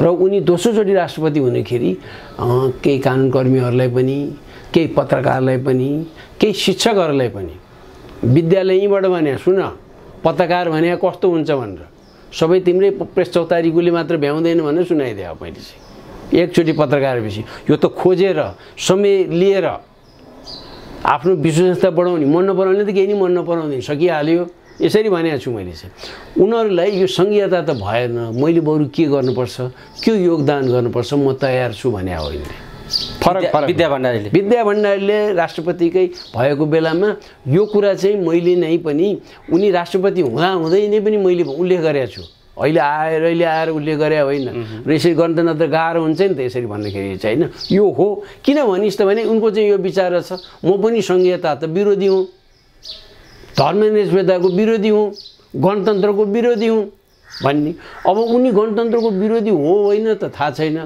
र उनी दोस्रोचोटि राष्ट्रपति हुँदाखेरि केही कानुनकर्मीहरूलाई पनि, केही पत्रकारलाई पनि, केही शिक्षकहरूलाई पनि विद्यालयबाट भने सुन पत्रकार भने कस्तो हुन्छ भनेर सबै तिम्रै प्रेस चौतारीकोले मात्र भ्याउँदैन भनेर सुनाइदियो। मैले चाहिँ एकचोटि पत्रकार विषय यो त खोजेर समय लिएर आफ्नो विश्वसनीयता बढाउने, मन नपराउने त केही नि मन नपराउने सकिहाल्यो यसरी भनेको छु मैले चाहिँ। उनीहरूलाई यो संघीयता त भएन, मैले बरु के गर्नुपर्छ, के योगदान गर्नुपर्छ म तयार छु भने होइन। फरक फरक विद्या भण्डारीले विद्या भण्डारीले राष्ट्रपतिकै भएको बेलामा यो कुरा चाहिँ मैले नै पनि उनी राष्ट्रपति हुँदा हुँदै नै पनि मैले उल्लेख गरेको छु। अहिले आएर अहिले आएर उसले गरे होइन र यसरी गर्दा नत्र गाह्रो हुन्छ नि त यसरी भन्दाखेरि चाहिँ हैन। यो हो किन भनिस् त भने उनको चाहिँ यो विचार छ म पनि संघीयता त विरोधी हुँ, धर्मनिरपेक्षताको विरोधी हुँ, गणतन्त्रको विरोधी हुँ भन्ने। अब उनी गणतन्त्रको विरोधी हो होइन त थाहा छैन।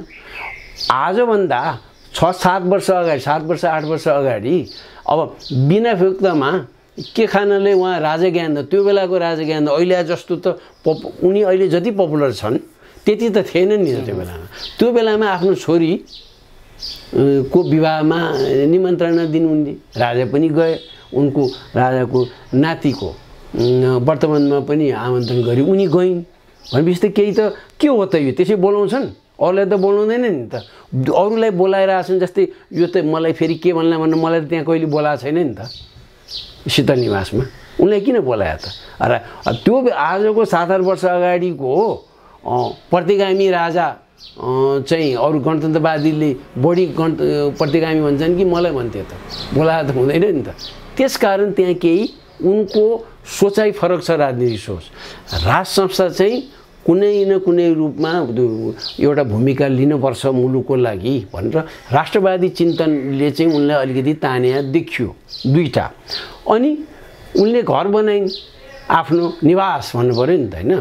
आजभन्दा छ सात वर्ष अगाडि सात वर्ष आठ वर्ष अगाडि अब बिना फ्युक्तामा के खानाले उहाँ राजा ज्ञानेन्द्र त्यो बेलाको राजा ज्ञानेन्द्र अहिले जस्तो त पप उनी अहिले जति पपुलर छन् त्यति त थिएन नि त्यो बेलामा। त्यो बेलामा आफ्नो छोरी को विवाहमा निमन्त्रणा दिनु उनले, राजा पनि गए, उनको राजाको नातिको वर्तमानमा पनि आमन्त्रण गरी उनी गइन्। भनेपछि त केही त के हो त यो? त्यसै बोलाउँछन्, अरूलाई त बोलाउँदैन नि त। अरूलाई बोलाइरहेछन् जस्तै यो त मलाई फेरि के भन्ला भन्नु मलाई त त्यहाँ कहिले बोलाएको छैन नि त शीतल निवासमा, उनलाई किन बोलायो त? र त्यो आजको सात आठ वर्ष अगाडिको प्रतिगामी राजा चाहिँ अरू गणतन्त्रवादीले बढी गण प्रतिगामी भन्छन् कि मलाई भन्थ्यो त बोलायो त हुँदैन नि त। त्यसकारण त्यहाँ केही उनको सोचाइ फरक छ राजनीतिक सोच। राज संस्था चाहिँ कुनै न कुनै रूपमा एउटा भूमिका लिनुपर्छ मुलुकको लागि भनेर राष्ट्रवादी चिन्तनले चाहिँ उनलाई अलिकति तान्या देखियो दुईटा। अनि उनले घर बनाइन् आफ्नो निवास भन्नु पऱ्यो नि त हैन।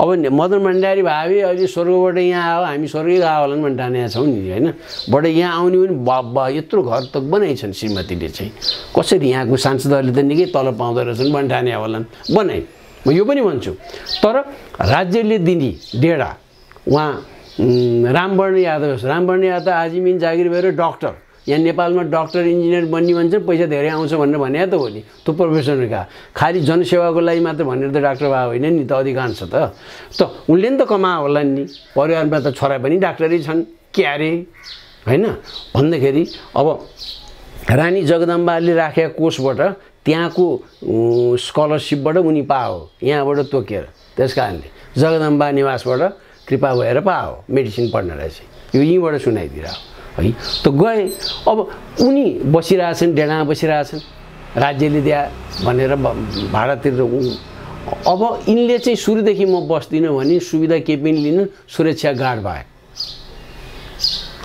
अब मदन भण्डारी भावी अहिले स्वर्गबाट यहाँ आयो, हामी स्वर्गै आयो होला भनेर ठानेका छौँ नि हैन। बट यहाँ आउने पनि यत्रो घर त बनाइछन् श्रीमतीले चाहिँ, कसरी यहाँको सांसदहरूले त निकै तल पाउँदो रहेछन् भनेर ठानेका होलान्, बनाइन्। म यो पनि भन्छु। तर राज्यले दिने डेढा उहाँ रामवर्ण यादव रामवर्ण यादव आजीमिन जागिर भएर डक्टर यहाँ नेपालमा डक्टर इन्जिनियर बन्ने भन्छ पैसा धेरै आउँछ भनेर भने त हो नि त्यो प्रोफेसनले कहाँ खालि जनसेवाको लागि मात्र भनेर त डाक्टर भए होइन नि त अधिकांश त। त उनले नि त कमा होला नि, परिवारमा त छोरा पनि डाक्टरै छन् के अरे होइन भन्दाखेरि। अब रानी जगदम्बाले राखेका कोषबाट त्यहाँको स्कलरसिपबाट उनी पाओ यहाँबाट तोकेर, त्यस कारणले जगदम्बा निवासबाट कृपा भएर पाओ मेडिसिन पढ्नलाई चाहिँ यो यहीँबाट सुनाइदिएर है त गए। अब उनी बसिरहेछन् डेडामा बसिरहेछन् राज्यले दिया भनेर भाडातिर। अब यिनले चाहिँ सुरुदेखि म बस्दिनँ भने सुविधा केही पनि लिनु सुरक्षा गार्ड भए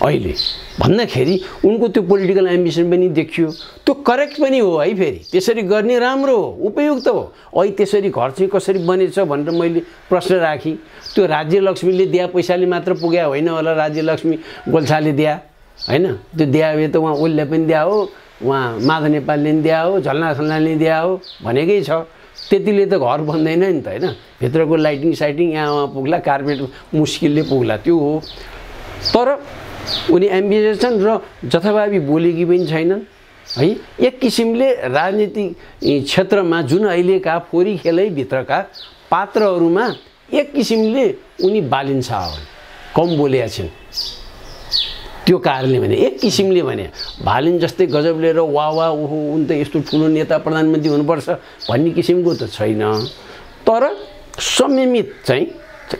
अहिले भन्दाखेरि उनको त्यो पोलिटिकल एम्बिसन पनि देखियो। त्यो करेक्ट पनि हो है, फेरि त्यसरी गर्ने राम्रो हो, उपयुक्त हो। अहिले त्यसरी घर चाहिँ कसरी बनेछ भनेर मैले प्रश्न राखेँ। त्यो राज्यलक्ष्मीले दिया पैसाले मात्र पुग्या होइन होला, राज्यलक्ष्मी गोल्छाले दिया होइन त्यो दिया भए त उहाँ ओलीले पनि दिया हो, उहाँ माधव नेपालले पनि दिया हो, झलना खलनाले दिया हो भनेकै छ। त्यतिले त घर बन्दैन नि त होइन, भित्रको लाइटिङ साइटिङ यहाँ उहाँ पुग्ला, कार्पेट मुस्किलले पुग्ला त्यो हो। तर उनी एम्बिसियस छन् र जथाभावी बोलेकी पनि छैनन् है। एक किसिमले राजनीतिक क्षेत्रमा जुन अहिलेका फोरी खेलै भित्रका पात्रहरूमा एक किसिमले उनी बालिन्छा हुन्, कम बोलेका छन्। त्यो कारणले भने एक किसिमले भने भालिन जस्तै गजब लिएर वा वा उहो उन त यस्तो ठुलो नेता प्रधानमन्त्री हुनुपर्छ भन्ने किसिमको त छैन। तर संयमित चाहिँ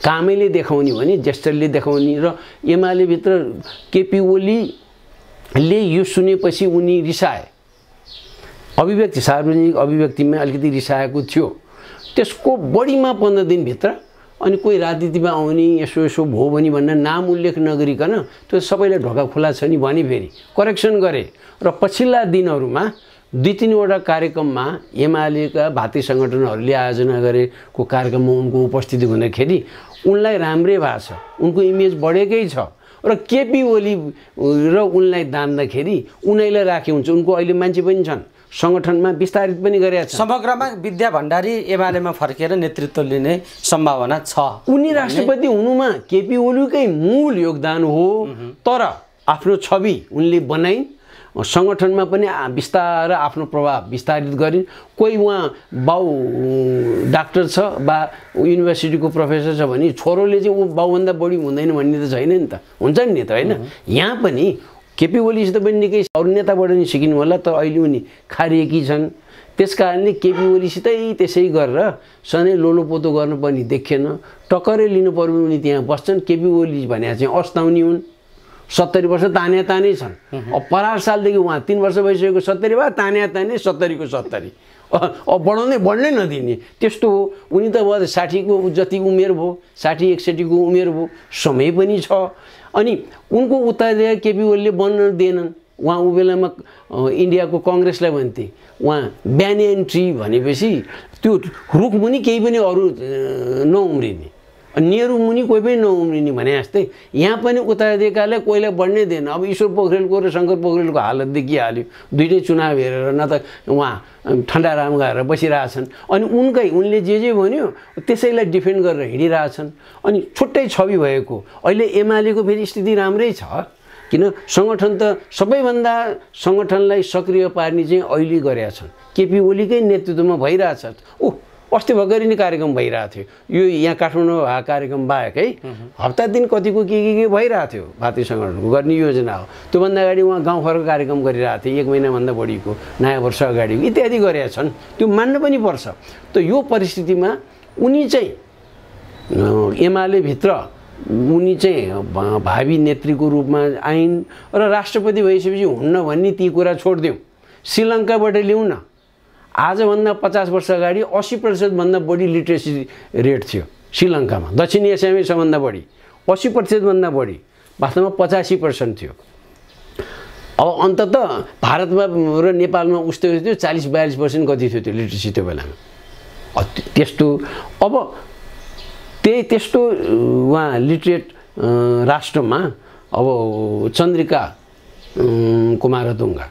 कामैले देखाउने भने जेस्चरले देखाउने र एमाले भित्र केपी ओलीले यो सुनेपछि उनी रिसाए। अभिव्यक्ति सार्वजनिक अभिव्यक्तिमा अलिकति रिसाएको थियो। त्यसको बढीमा पन्ध्र दिन भित्र अनि कोही राजनीतिमा आउने यसो यसो भो भनी भन्न नाम उल्लेख नगरिकन त्यो सबैले ढोका खुला छ नि भनी फेरि करेक्सन गरे र पछिल्ला दिनहरुमा दुई तीनवटा कार्यक्रममा एमालेका भाती संगठनहरुले आयोजना गरेको कार्यक्रममा उनको उपस्थिति हुँदाखेरि उनलाई राम्रै भाछ, उनको इमेज बढेकै छ। र केपी ओली र उनलाई दान्दाखेरि उनीलाई राखे हुन्छ। उनको अहिले मान्छे पनि छन्, संगठनमा विस्तारित पनि गरेछ। समग्रमा विद्या भण्डारी एमालेमा फर्केर नेतृत्व लिने सम्भावना छ। उनी राष्ट्रपति हुनुमा केपी ओलीकै मूल योगदान हो, तर आफ्नो छवि उनले बनाइ, संगठनमा पनि विस्तार आफ्नो प्रभाव विस्तारित गरिन्। कोही उहाँ बाउ डाक्टर छ बा युनिभर्सिटीको प्रोफेसर छ भने छोरोले चाहिँ ऊ बाउभन्दा बढी हुँदैन भन्ने त छैन नि त, हुन्छ नि त होइन। यहाँ पनि केपी ओलीसित पनि निकै अरू नेताबाट नि सिकिनु होला, तर अहिले उनी खारिएकी छन्। त्यसकारणले केपी ओलीसितै त्यसै गरेर सधैँ लोलोपोतो गर्नुपर्ने देखेन, टक्करै लिनु पर्यो। उनी त्यहाँ बस्छन्। केपी ओली भने चाहिँ अस्ताउनी हुन्, सत्तरी वर्ष ताने तानै छन्। अब परार सालदेखि उहाँ तीन वर्ष भइसकेको सत्तरी भयो, ताने ताने सत्तरीको सत्तरी, अब बढाउने बढ्नै नदिने, त्यस्तो हो। उनी त अब साठीको जति उमेर भयो, साठी एकसठीको उमेर भयो, समय पनि छ। अनि उनको उत्तराधिकारी केपी ओलीले बन्न दिएनन्। उहाँ ऊ बेलामा इन्डियाको कङ्ग्रेसलाई भन्थे, उहाँ ब्यानियन ट्री भनेपछि त्यो रुख मुनि केही पनि अरू नउम्रिने, नेहरू मुनि कोही पनि नउम्रिने भने जस्तै यहाँ पनि उत्तराधिकारले कोहीलाई बढ्नै दिएन। अब ईश्वर पोखरेलको र शङ्कर पोखरेलको हालत देखिहाल्यो, दुइटै चुनाव हेरेर न त उहाँ ठन्डा राम गएर बसिरहेछन्, अनि उनकै उनले जे जे भन्यो त्यसैलाई डिफेन्ड गरेर हिँडिरहेछन्। अनि छुट्टै छवि भएको अहिले एमालेको फेरि स्थिति राम्रै छ, किन सङ्गठन त सबैभन्दा सङ्गठनलाई सक्रिय पार्ने चाहिँ अहिले गरेका छन्, केपी ओलीकै नेतृत्वमा भइरहेछन्। ऊ अस्ति भर्खरै नै कार्यक्रम भइरहेको थियो, यो यहाँ काठमाडौँ कार्यक्रम बाहेक है हप्ता दिन कतिको के के के भइरहेको थियो। भारतीय सङ्गठनको गर्ने योजना हो, त्योभन्दा अगाडि उहाँ गाउँघरको कार्यक्रम गरिरहेको थिए, एक महिनाभन्दा बढीको नयाँ वर्ष अगाडि इत्यादि गरेका छन्। त्यो मान्नु पनि पर्छ। त यो परिस्थितिमा उनी चाहिँ एमाले भित्र उनी चाहिँ भावी नेत्रीको रूपमा आइन् र राष्ट्रपति भइसकेपछि हुन्न भन्ने ती कुरा छोडिदिउँ। श्रीलङ्काबाट ल्याउन, आजभन्दा पचास वर्ष अगाडि अस्सी प्रतिशतभन्दा बढी लिट्रेसी रेट थियो श्रीलङ्कामा, दक्षिण एसियामै सबभन्दा बढी, अस्सी प्रतिशतभन्दा बढी, वास्तवमा पचासी पर्सेन्ट थियो। अब अन्तत भारतमा र नेपालमा उस्तै थियो, चालिस बयालिस पर्सेन्ट कति थियो त्यो लिट्रेसी त्यो बेलामा। त्यस्तो अब त्यही त्यस्तो उहाँ लिटरेट राष्ट्रमा अब चन्द्रिका कुमारतुङ्गा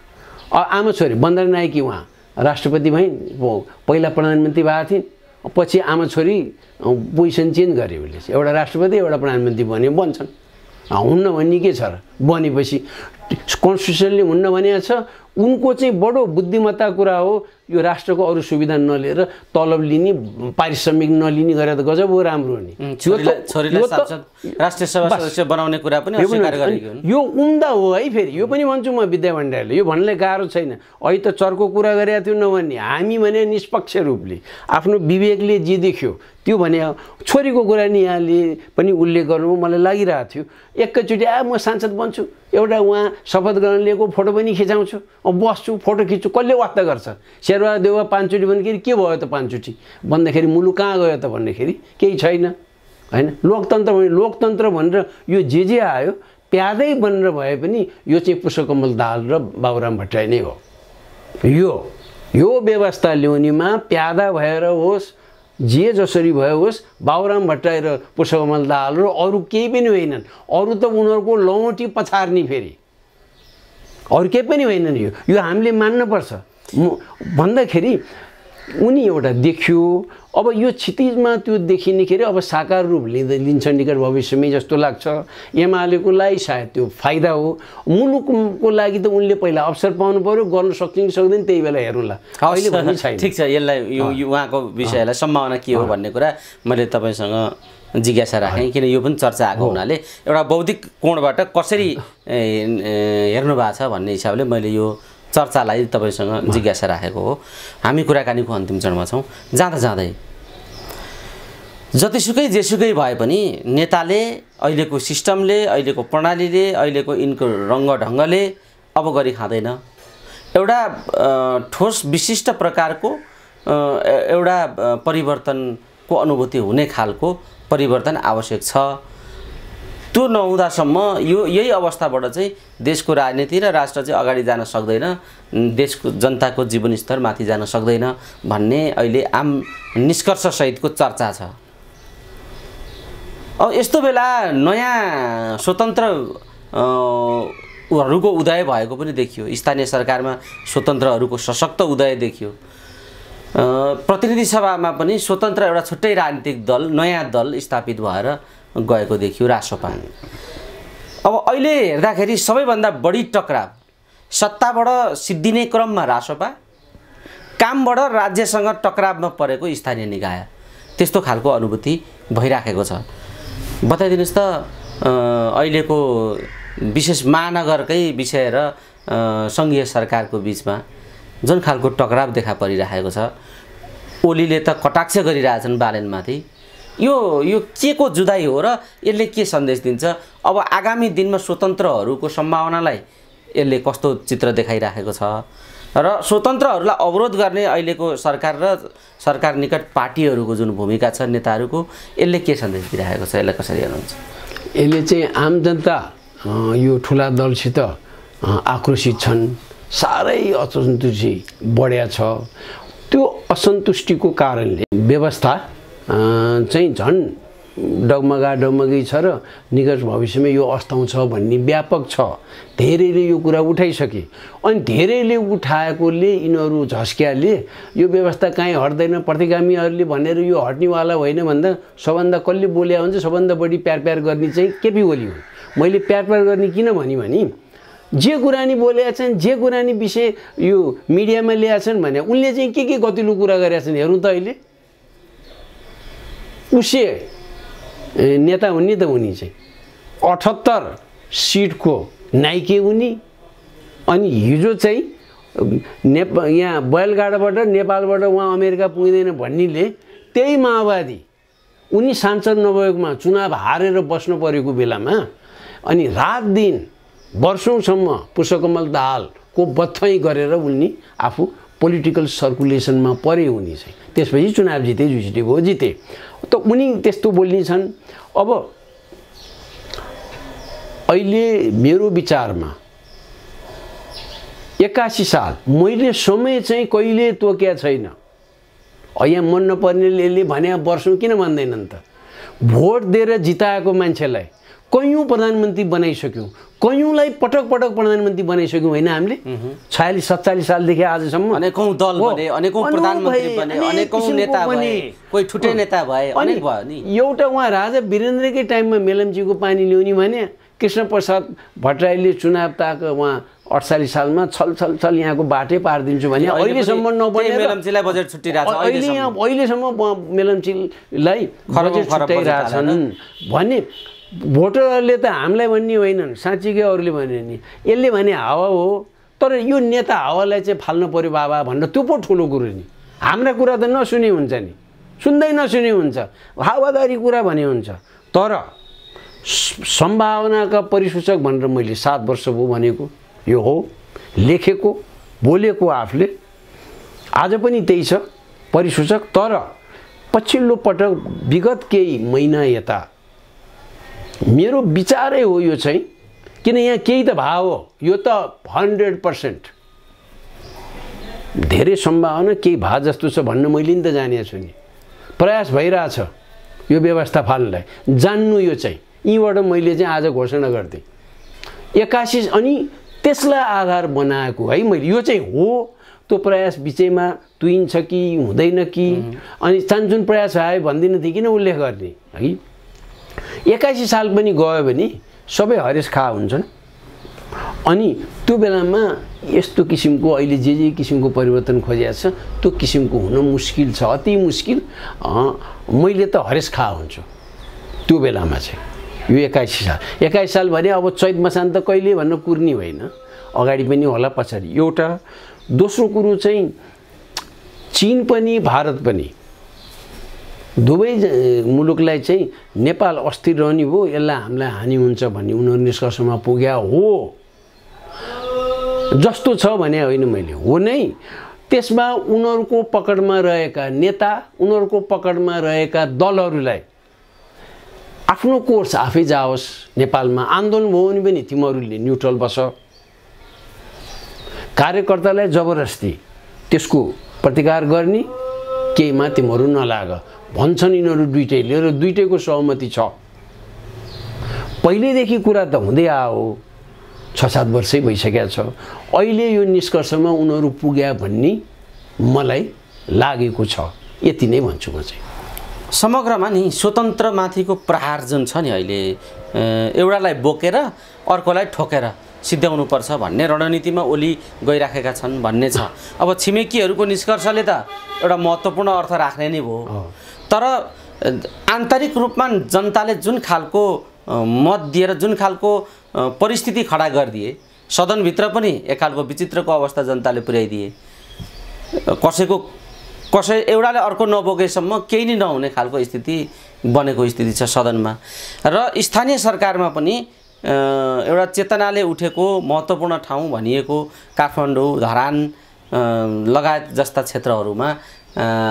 आमा छोरी बन्दना नायकी उहाँ राष्ट्रपति भइन्, पहिला प्रधानमन्त्री भएको थिइन्, पछि आमा छोरी पोजिसन चेन्ज गरे, उसले एउटा राष्ट्रपति एउटा प्रधानमन्त्री बन्यो, बन्छन्। हुन्न भन्ने के छ र, बनेपछि कन्स्टिट्युसनले हुन्न भनेको छ। उनको चाहिँ बडो बुद्धिमत्ता कुरा हो, यो राष्ट्रको अरू सुविधा नलिएर तलब लिने पारिश्रमिक नलिने गरेर त गजब हो, राम्रो नि। राष्ट्रिय सभा सदस्य बनाउने कुरा पनि अस्वीकार गरेको हो, यो उम्दा हो है। फेरि यो पनि भन्छु म, विद्या भण्डारीले यो भन्नलाई गाह्रो छैन, अहिले त चर्को कुरा गरेको थियो नभन्ने, हामी भने निष्पक्ष रूपले आफ्नो विवेकले जे देख्यो त्यो भने। छोरीको कुरा नि यहाँले पनि उल्लेख गर्नु, मलाई लागिरहेको थियो एकैचोटि आ म सांसद बन्छु, एउटा उहाँ शपथ ग्रहण लिएको फोटो पनि खिचाउँछु, बस्छु फोटो खिच्छु, कसले वास्ता गर्छ? सेर्वा देउवा पाँचचोटि भन्दाखेरि के भयो त? पाँचचोटि भन्दाखेरि मुलुक कहाँ गयो त भन्दाखेरि केही छैन होइन। लोकतन्त्र भने लोकतन्त्र भनेर यो जे जे आयो प्यादै बनेर भए पनि यो चाहिँ पुष्पकमल दाहाल र बाबुराम भट्टराई नै हो। यो यो व्यवस्था ल्याउनेमा प्यादा भएर होस्, जे जसरी भयो होस्, बाबुराम भट्टराई र पुष्पकमल दाहाल र अरू केही पनि होइनन्। अरू त उनीहरूको लौटी पछार्ने, फेरि अरू केही पनि होइनन्। यो यो हामीले मान्नुपर्छ। भन्दाखेरि उनी एउटा देखियो। अब यो क्षितिजमा त्यो देखिनेखेरि अब साकार रूप लिन्छन् निकट भविष्यमै जस्तो लाग्छ। एमालेको लागि सायद त्यो फाइदा हो, मुलुकको लागि त उनले पहिला अवसर पाउनु पर्यो, गर्न सक्छन् सक्दैन त्यही बेला हेर्नुला, अहिले भन्ने छैन। ठीक छ, यसलाई यो उहाँको विषयलाई सम्भावना के हो भन्ने कुरा मैले तपाईसँग जिज्ञासा राखेँ, किन यो पनि चर्चा आएको हुनाले एउटा बौद्धिक कोणबाट कसरी हेर्नु भएको छ भन्ने हिसाबले मैले यो चर्चालाई तपाईसँग जिज्ञासा राखेको हो। हामी कुराकानीको अन्तिम चरणमा छौँ। जाँदा जाँदै जतिसुकै जेसुकै भए पनि नेताले, अहिलेको सिस्टमले, अहिलेको प्रणालीले, अहिलेको यिनको रङ्गढङ्गले अब गरी खाँदैन। एउटा ठोस विशिष्ट प्रकारको एउटा परिवर्तनको अनुभूति हुने खालको परिवर्तन आवश्यक छ। त्यो नहुँदासम्म यो यही अवस्थाबाट चाहिँ देशको राजनीति र राष्ट्र चाहिँ अगाडि जान सक्दैन, देशको जनताको जीवनस्तर माथि जान सक्दैन भन्ने अहिले आम निष्कर्षसहितको चर्चा छ। अब यस्तो बेला नयाँ स्वतन्त्र हरूको उदय भएको पनि देखियो, स्थानीय सरकारमा स्वतन्त्रहरूको सशक्त उदय देखियो, प्रतिनिधि सभामा पनि स्वतन्त्र एउटा छुट्टै राजनीतिक दल, नयाँ दल स्थापित भएर गएको देखियो, रासोपा। अब अहिले हेर्दाखेरि सबैभन्दा बढी टकराव सत्ताबाट सिद्धिने क्रममा रासोपा, कामबाट राज्यसँग टकरावमा परेको स्थानीय निकाय, त्यस्तो खालको अनुभूति भइराखेको छ। बताइदिनुहोस् त, अहिलेको विशेष महानगरकै विषय र सङ्घीय सरकारको बिचमा जुन खालको टकराव देखा परिरहेको छ, ओलीले त कटाक्ष गरिरहेछन् बालेनमाथि, यो यो के को जुदाई हो र यसले के सन्देश दिन्छ? अब आगामी दिनमा स्वतन्त्रहरूको सम्भावनालाई यसले कस्तो चित्र देखाइराखेको छ र स्वतन्त्रहरूलाई अवरोध गर्ने अहिलेको सरकार र सरकार निकट पार्टीहरूको जुन भूमिका छ नेताहरूको, यसले के सन्देश दिइराखेको छ? यसलाई कसरी हेर्नुहुन्छ? यसले चाहिँ आम जनता यो ठुला दलसित आक्रोशित छन्, सारै असन्तुष्टि बढ्या छ। त्यो असन्तुष्टिको कारणले व्यवस्था चाहिँ झन् डगमगा डगमगी छ र निकट भविष्यमा यो अस्ताउँछ भन्ने व्यापक छ। धेरैले यो कुरा उठाइसके, अनि धेरैले उठाएकोले यिनीहरू झस्क्याले यो व्यवस्था कहीँ हट्दैन, प्रतिगामीहरूले भनेर यो हट्नेवाला होइन भन्दा सबभन्दा कसले बोल्या हुन्छ, सबभन्दा बढी प्यार प्यार गर्ने चाहिँ केपी ओली हुन्। मैले प्यार प्यार गर्ने किन भन्यो भने जे कुरानी बोलेका छन्, जे कुरानी विषय यो मिडियामा ल्याएका छन् भने उनले चाहिँ के के गतिलो कुरा गरेका छन् हेरौँ त। अहिले उसे नेता हुने त उनी चाहिँ अठहत्तर सिटको नाइके उनी, अनि हिजो चाहिँ नेप यहाँ बयलगाडाबाट नेपालबाट उहाँ अमेरिका पुग्दैन भन्नेले त्यही माओवादी उनी सांसद नभएकोमा चुनाव हारेर बस्नु परेको बेलामा अनि रात दिन वर्षौँसम्म पुष्पकमल दाहालको बत्थै गरेर उनी आफू पोलिटिकल सर्कुलेसनमा परे। उनी चाहिँ त्यसपछि चुनाव जिते, जुजिटे भयो, जिते। त उनी त्यस्तो बोल्ने छन्। अब अहिले मेरो विचारमा एक्कासी साल मैले समय चाहिँ कहिले तोक्या छैन। यहाँ मन नपर्नेले भने वर्षौँ किन भन्दैनन् त? भोट दिएर जिताएको मान्छेलाई कयौँ प्रधानमन्त्री बनाइसक्यौँ, कयौँलाई पटक पटक प्रधानमन्त्री बनाइसक्यौँ होइन हामीले? छयालिस सत्तालिस सालदेखि आजसम्म अनेकौँ दल बने, अनेकौँ प्रधानमन्त्री बने, अनेकौँ नेता बने, कोही ठुटे नेता भए, अनेक भयो नि। एउटा उहाँ राजा वीरेन्द्रकै टाइममा मेलम्चीको पानी ल्याउने भने कृष्ण प्रसाद भट्टराईले चुनाव ताको उहाँ अठचालिस सालमा छल छल छल यहाँको बाटै पारिदिन्छु भने अहिलेसम्म नबनेर मेलम्चीलाई बजेट छुट्टिरहेछ। अहिले यहाँ अहिलेसम्म मेलम्चीलाई बजेट छुट्टाइरहेछन् भने भोटरहरूले त हामीलाई भन्ने होइनन्, साँच्चीकै अरूले भन्यो नि। यसले भने हावा हो, तर यो नेता हावालाई चाहिँ फाल्नु पऱ्यो बाबा भनेर त्यो पो ठुलो कुरो नि। हाम्रा कुरा त नसुने हुन्छ नि, सुन्दै नसुने हुन्छ, हावादारी कुरा भने हुन्छ। तर सम्भावनाका परिसूचक भनेर मैले सात वर्ष भयो भनेको यो हो, लेखेको बोलेको आफूले आज पनि त्यही छ परिसूचक। तर पछिल्लो पटक विगत केही महिना यता मेरो विचारै हो यो चाहिँ, किन यहाँ केही त भाव हो, यो त हन्ड्रेड पर्सेन्ट धेरै सम्भावना केही भा जस्तो छ भन्न मैले नि त जानेको छु नि। प्रयास भइरहेछ यो व्यवस्था फाल्नलाई, जान्नु यो चाहिँ। यहीँबाट मैले चाहिँ आज घोषणा गर्थेँ एक्कासी, अनि त्यसलाई आधार बनाएको है मैले, यो चाहिँ हो। त्यो प्रयास बीचैमा तुइन्छ कि हुँदैन कि अनि सानजुन प्रयास आयो भन्दिन थिए किन उल्लेख गर्ने है। एक्कासी साल पनि गयो भने सबै हरेस खा हुन्छन् अनि त्यो बेलामा यस्तो किसिमको अहिले जे जे किसिमको परिवर्तन खोजिएको छ त्यो किसिमको हुन मुस्किल छ, अति मुस्किल। मैले त हरेस खा हुन्छु त्यो बेलामा चाहिँ यो एक्कासी साल एक्कासी साल भने अब चैत मसान त कहिले भन्न कुर्नी होइन, अगाडि पनि होला पछाडि एउटा। दोस्रो कुरो चाहिँ चीन पनि भारत पनि दुवै मुलुकलाई चाहिँ नेपाल अस्थिर रहने भयो, यसलाई हामीलाई हानि हुन्छ भन्ने उनीहरु निष्कर्षमा पुग्या हो। जस्तो छ भने होइन मैले हो नै, त्यसमा उनीहरुको पकडमा रहेका नेता उनीहरुको पकडमा रहेका दलहरुलाई आफ्नो कोर्स आफै जाओस्। नेपालमा आन्दोलन भयो भने पनि तिमीहरूले न्युट्रल बस, कार्यकर्तालाई जबरजस्ती त्यसको प्रतिकार गर्ने केहीमा तिमीहरू नलाग भन्छन् यिनीहरू दुईटैले र दुईटैको सहमति छ। पहिलेदेखि कुरा त हुँदै आयो, छ सात वर्षै भइसकेको छ, अहिले यो निष्कर्षमा उनीहरू पुग्या भन्ने मलाई लागेको छ। यति नै भन्छु म चाहिँ। समग्रमा नि स्वतन्त्रमाथिको प्रहार जुन छ नि अहिले एउटालाई बोकेर अर्कोलाई ठोकेर सिद्ध्याउनु पर्छ भन्ने रणनीतिमा ओली गइराखेका छन् भन्ने छ। अब छिमेकीहरूको निष्कर्षले त एउटा महत्त्वपूर्ण अर्थ राख्ने नै भयो, तर आन्तरिक रूपमा जनताले जुन खालको मत दिएर जुन खालको परिस्थिति खडा गरिदिए, सदनभित्र पनि एक खालको विचित्रको अवस्था जनताले पुर्याइदिए, कसैको कसै एउटाले अर्को नबोकेसम्म केही नै नहुने खालको स्थिति बनेको स्थिति छ सदनमा र स्थानीय सरकारमा पनि। एउटा चेतनाले उठेको महत्त्वपूर्ण ठाउँ भनिएको काठमाडौँ, धरान लगायत जस्ता क्षेत्रहरूमा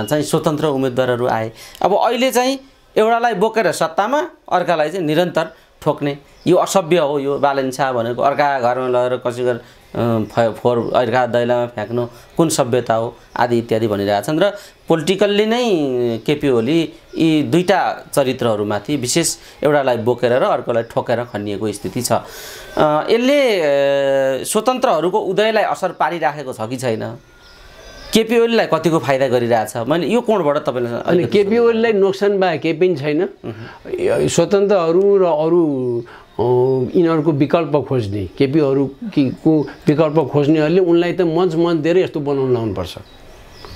चाहिँ स्वतन्त्र उम्मेदवारहरू आए। अब अहिले चाहिँ एउटालाई बोकेर सत्तामा अर्कालाई चाहिँ निरन्तर ठोक्ने, यो असभ्य हो। यो बालेन्सा भनेको अर्का घरमा लगेर कसै गरेर फोहोर अर्का दैलामा फ्याँक्नु कुन सभ्यता हो आदि इत्यादि भनिरहेछन् र पोलिटिकल्ली नै केपी ओली यी दुईटा चरित्रहरूमाथि विशेष एउटालाई बोकेर र अर्कोलाई ठोकेर खनिएको स्थिति छ। यसले स्वतन्त्रहरूको उदयलाई असर पारिराखेको छ कि छैन? केपी ओलीलाई कतिको फाइदा गरिरहेछ? मैले यो कोणबाट तपाईलाई अनि केपी ओलीलाई नोक्सान बाहेक केही पनि छैन। स्वतन्त्रहरू र अरू यिनीहरूको विकल्प खोज्ने केपीहरू को विकल्प खोज्नेहरूले उनलाई त मञ्च मञ्च दिएर यस्तो बनाउन लाउनुपर्छ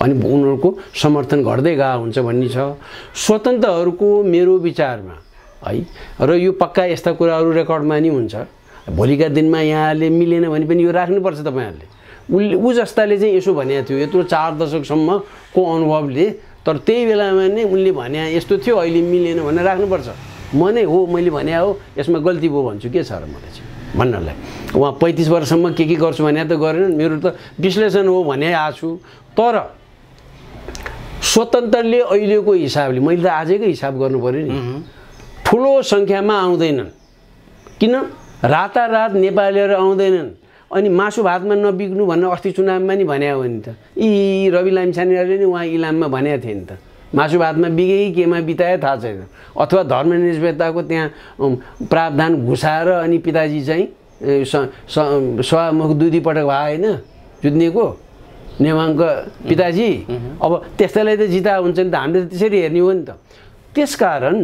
अनि उनीहरूको समर्थन घट्दै गएको हुन्छ भन्ने छ। स्वतन्त्रहरूको मेरो विचारमा है, र यो पक्का यस्ता कुराहरू रेकर्डमा नि हुन्छ। भोलिका दिनमा यहाँले मिलेन भने पनि यो राख्नुपर्छ तपाईँहरूले। उले ऊ जस्ताले चाहिँ यसो भनेको थियो यत्रो चार दशकसम्मको अनुभवले, तर त्यही बेलामा नै उनले भने यस्तो थियो अहिले मिलेन भनेर राख्नुपर्छ। म नै हो, मैले भने हो, यसमा गल्ती भयो भन्छु के छ र मलाई चाहिँ भन्नलाई। उहाँ पैँतिस वर्षसम्म के के गर्छु भने त गरेन, मेरो त विश्लेषण हो भने आएको छु। तर स्वतन्त्रले अहिलेको हिसाबले मैले त आजैको हिसाब गर्नु पऱ्यो नि, ठुलो सङ्ख्यामा आउँदैनन् किन, रातारात नेपालीहरू आउँदैनन्। अनि मासु भातमा नबिक्नु भनेर अस्ति चुनावमा नि भने हो नि त, यी रवि लामिछानेहरूले नि उहाँ इलाममा भनेको थिए नि त, मासु भातमा बिगे केमा बिताए थाहा छैन, अथवा धर्मनिरपेक्षताको त्यहाँ प्रावधान घुसाएर अनि पिताजी चाहिँ सभामुख दुई दुईपटक भए होइन जुत्नेको नेवाङको पिताजी, अब त्यस्तालाई त जिता हुन्छ नि त, हामीले त त्यसरी हेर्ने हो नि त। त्यसकारण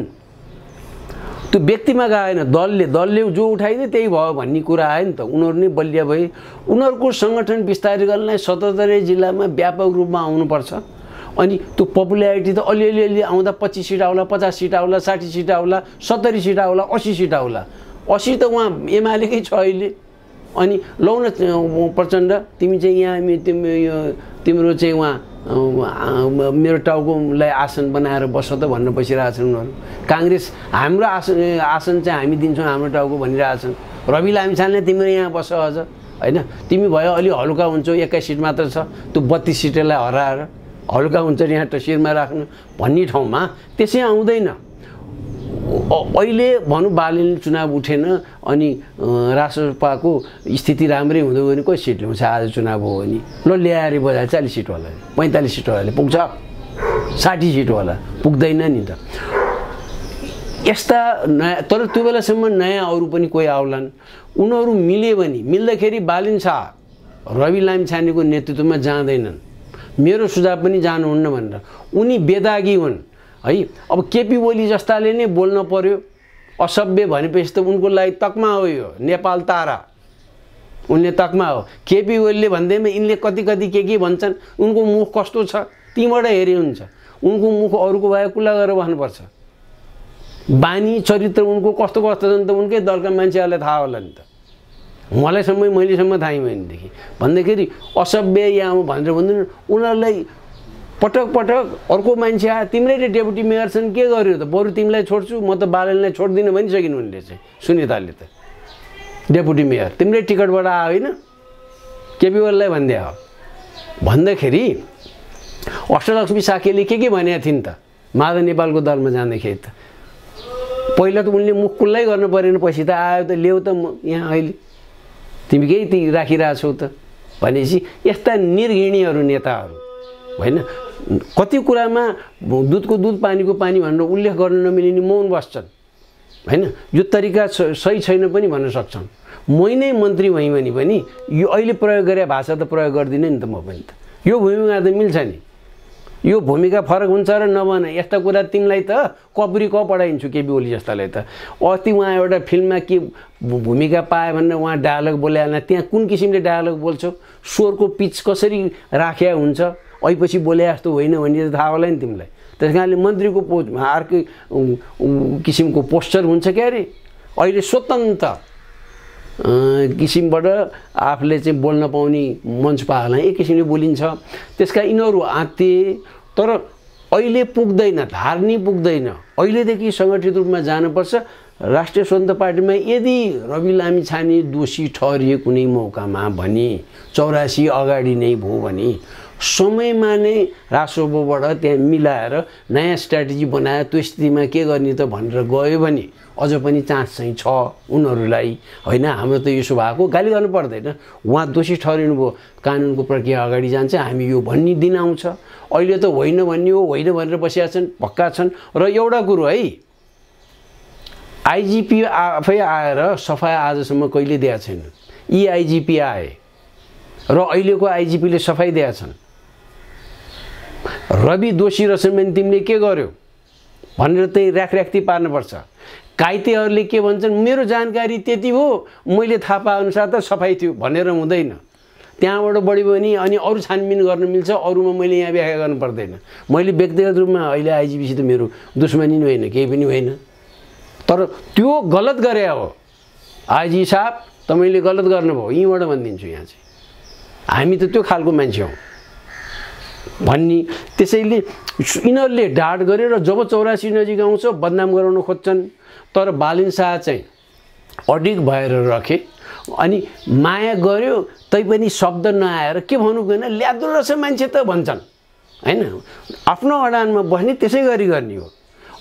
त्यो व्यक्तिमा गएन, दलले दलले जो उठाइदियो त्यही भयो भन्ने कुरा आयो नि त, उनीहरू नै बलिया भए। उनीहरूको सङ्गठन विस्तार गर्नलाई सतहत्तरै जिल्लामा व्यापक रूपमा आउनुपर्छ। अनि त्यो पपुल्यारिटी त अलिअलि अलि आउँदा पच्चिस सिट आउला, पचास सिट आउला, साठी सिट आउला, सत्तरी सिट आउला, असी सिट आउला। असी त उहाँ एमालेकै छ अहिले। अनि लौ न प्रचण्ड तिमी चाहिँ यहाँ तिम्रो चाहिँ उहाँ मेरो टाउकोलाई आसन बनाएर बस त भन्न बसिरहेछन् उनीहरू। काङ्ग्रेस हाम्रो आसन आसन चाहिँ हामी दिन्छौँ हाम्रो टाउको भनिरहेछन्। रवि लामिछानेले तिम्रो यहाँ बस अझ होइन, तिमी भयो अलि हल्का हुन्छौ, एक्काइस सिट मात्र छ, त्यो बत्तिस सिटलाई हराएर हल्का हुन्छ यहाँ तस्विरमा राख्नु भन्ने ठाउँमा त्यसै आउँदैन। अहिले भनौँ बालेन चुनाव उठेन अनि रासपाको स्थिति राम्रै हुँदो भने कोही सिट ल्याउँछ, आज चुनाव हो भने ल ल्याएर बजार चालिस सिटवाला पैँतालिस सिटवालाले पुग्छ, साठी सिटवाला पुग्दैन नि त। यस्ता नयाँ, तर त्यो बेलासम्म नयाँ अरू पनि कोही आउलान्, उनीहरू मिल्यो भने मिल्दाखेरि बालेन शाह रवि लामिछानेको नेतृत्वमा जाँदैनन्। मेरो सुझाव पनि जानुहुन्न भनेर उनी बेदागी हुन् है। अब केपी ओली जस्ताले नै बोल्न पर्यो असभ्य भनेपछि त उनको लागि तकमा हो यो, नेपाल तारा उनले तकमा हो। केपी ओलीले भन्दैमा यिनले कति कति के के भन्छन्, उनको मुख कस्तो छ तीबाट हेरि हुन्छ। उनको मुख अरूको भए कुला गरेर भन्नुपर्छ, बानी चरित्र उनको कस्तो कस्तो छन् त उनकै दलका मान्छेहरुलाई थाहा होला नि त। मलाईसम्म मैलेसम्म थाहै भएन देखि भन्दाखेरि असभ्य या हो भनेर भन्दैन। उनीहरुलाई पटक पटक अर्को मान्छे आयो तिम्रै डेपुटी मेयर छन् के गर्यो त, बरु तिमीलाई छोड्छु म त बालेनलाई छोड्दिन भनिसकिन् उनले चाहिँ। सुनिताले त डेपुटी मेयर तिम्रै टिकटबाट आयो हैन, केपी ओलीलाई भन्दै हो भन्दाखेरि अष्टलक्ष्मी साकेले के के भनेका थिइन् त माधव नेपालको दलमा जाँदाखेरि त, पहिला त उनले मुख खुल्लै गर्नु परेन, पछि त आयो त ल्याउ त यहाँ अहिले तिमी केही ती राखिराछौ त भनेपछि यस्ता निर्घृणीहरू नेताहरू हैन कति कुरामा दूधको दूध पानीको पानी भनेर उल्लेख गर्न नमिलिने मौन बस्छन् हैन। यो तरिका सही छैन पनि भन्न सक्छन्। मै नै मन्त्री भएँ भने पनि यो अहिले प्रयोग गरे भाषा त प्रयोग गर्दिनँ नि त म पनि, त यो भूमिका त मिल्छ नि, यो भूमिका फरक हुन्छ र नभन। यस्ता कुरा तिमीलाई त कपुरी क पढाइन्छु केपी ओली जस्तालाई त। अस्ति उहाँ एउटा फिल्ममा के भूमिका पायो भनेर उहाँ डायलग बोलेन, त्यहाँ कुन किसिमले डायलग बोल्छौ, स्वरको पिच कसरी राख्या हुन्छ, अहिपछि बोले जस्तो होइन भन्ने थाहा होला नि तिमीलाई। त्यस कारणले मन्त्रीको पोस्ट अर्कै किसिमको पोस्चर हुन्छ क्या अरे। अहिले स्वतन्त्र किसिमबाट आफूले चाहिँ बोल्न पाउने मञ्च पाएला एक किसिमले बोलिन्छ, त्यसका यिनीहरू आते तर अहिले पुग्दैन, धार्नी पुग्दैन। अहिलेदेखि सङ्गठित रूपमा जानुपर्छ। राष्ट्रिय स्वतन्त्र पार्टीमा यदि रवि लामिछाने दोषी ठहरिए कुनै मौकामा भने चौरासी अगाडि नै भयो भने समयमा नै रासोबाट त्यहाँ मिलाएर नयाँ स्ट्राटेजी बनायो, त्यो स्थितिमा के गर्ने त भनेर गयो भने अझ पनि चान्स चाहिँ छ उनीहरूलाई होइन। हाम्रो त यसो भएको गाली गर्नु पर्दैन, उहाँ दोषी ठहरिनुभयो कानुनको प्रक्रिया अगाडि जान्छ, हामी यो भन्ने दिन आउँछ। अहिले त होइन भन्ने हो होइन भनेर बसेका छन्, भक्का छन्। र एउटा कुरो है, आइजिपी आफै आएर सफाया आजसम्म कहिले दिएका छैन। यी आइजिपी आए र अहिलेको आइजिपीले सफाई दिएका छन्। रवि दोषी रहेछन् भने तिमीले के गर्यो भनेर त्यही राखराख्ती पार्नुपर्छ। काइतेहरूले के भन्छन्, मेरो जानकारी त्यति हो, मैले थाहा पाएअनुसार त सफाई थियो भनेर हुँदैन। त्यहाँबाट बढी भयो भने अनि अरू छानबिन गर्न मिल्छ, अरूमा मैले यहाँ व्याख्या गर्नु पर्दैन। मैले व्यक्तिगत रूपमा अहिले आइजिपीसित मेरो दुश्मनी नै होइन, केही पनि होइन, तर त्यो गलत गरे हो आइजी साहब, तपाईँले गलत गर्नुभयो, यहीँबाट भनिदिन्छु। यहाँ चाहिँ हामी त त्यो खालको मान्छे हौँ भन्ने। त्यसैले यिनीहरूले डाँड गरेर जब चौरासी नजिक आउँछ बदनाम गराउन खोज्छन्। तर बालिन शाह चाहिँ अडिग भएर रखे अनि माया गर्यो तैपनि शब्द नआएर के भन्नु गएन, ल्यादो रहेछ मान्छे त भन्छन् होइन। आफ्नो अडानमा बस्ने त्यसै गरी गर्ने हो।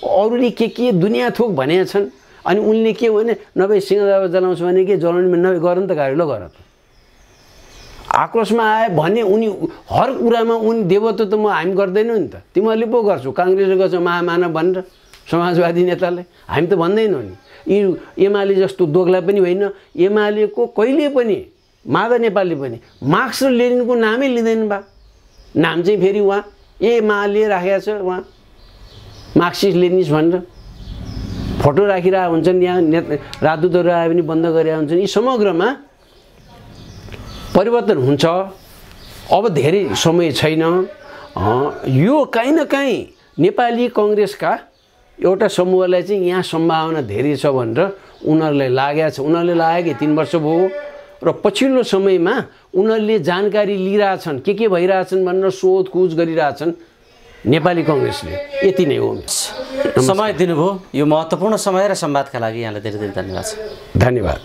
अरूले के के दुनियाँ थोक भनेका छन् अनि उनले के भने नभए सिंहदाबा जलाउँछ भने के जलाउने नभए गर नि त गाह्रो ल गर त। आक्रोशमा आए भने उनी हर कुरामा उनी देवत्व त म हामी गर्दैनौँ नि त, तिमीहरूले पो गर्छौ, काङ्ग्रेसले गर्छ महामानव भनेर समाजवादी नेताले, हामी त भन्दैनौँ नि। यी एमाले जस्तो दोग्ला पनि होइन, एमालेको कहिले पनि माधव नेपालले पनि मार्क्स र लेनिनको नामै लिँदैन बा। नाम चाहिँ फेरि उहाँ एमाले राखेको छ, उहाँ मार्क्सिस्ट लेनिस्ट भनेर फोटो राखिरहेको हुन्छन्। यहाँ नेत राजदूतहरू आयो भने बन्द गरेका हुन्छन्। यी समग्रमा परिवर्तन हुन्छ। अब धेरै समय छैन। यो काहीँ न काहीँ नेपाली कङ्ग्रेसका एउटा समूहलाई चाहिँ यहाँ सम्भावना धेरै छ भनेर उनीहरूलाई लागेको छ। उनीहरूले लाग्यो तीन वर्ष भयो र पछिल्लो समयमा उनीहरूले जानकारी लिइरहेछन् के के भइरहेछन् भनेर सोधखोज गरिरहेछन् नेपाली कङ्ग्रेसले। यति नै हो, समय दिनुभयो, यो महत्त्वपूर्ण समय र संवादका लागि यहाँलाई धेरै धेरै धन्यवाद छ। धन्यवाद।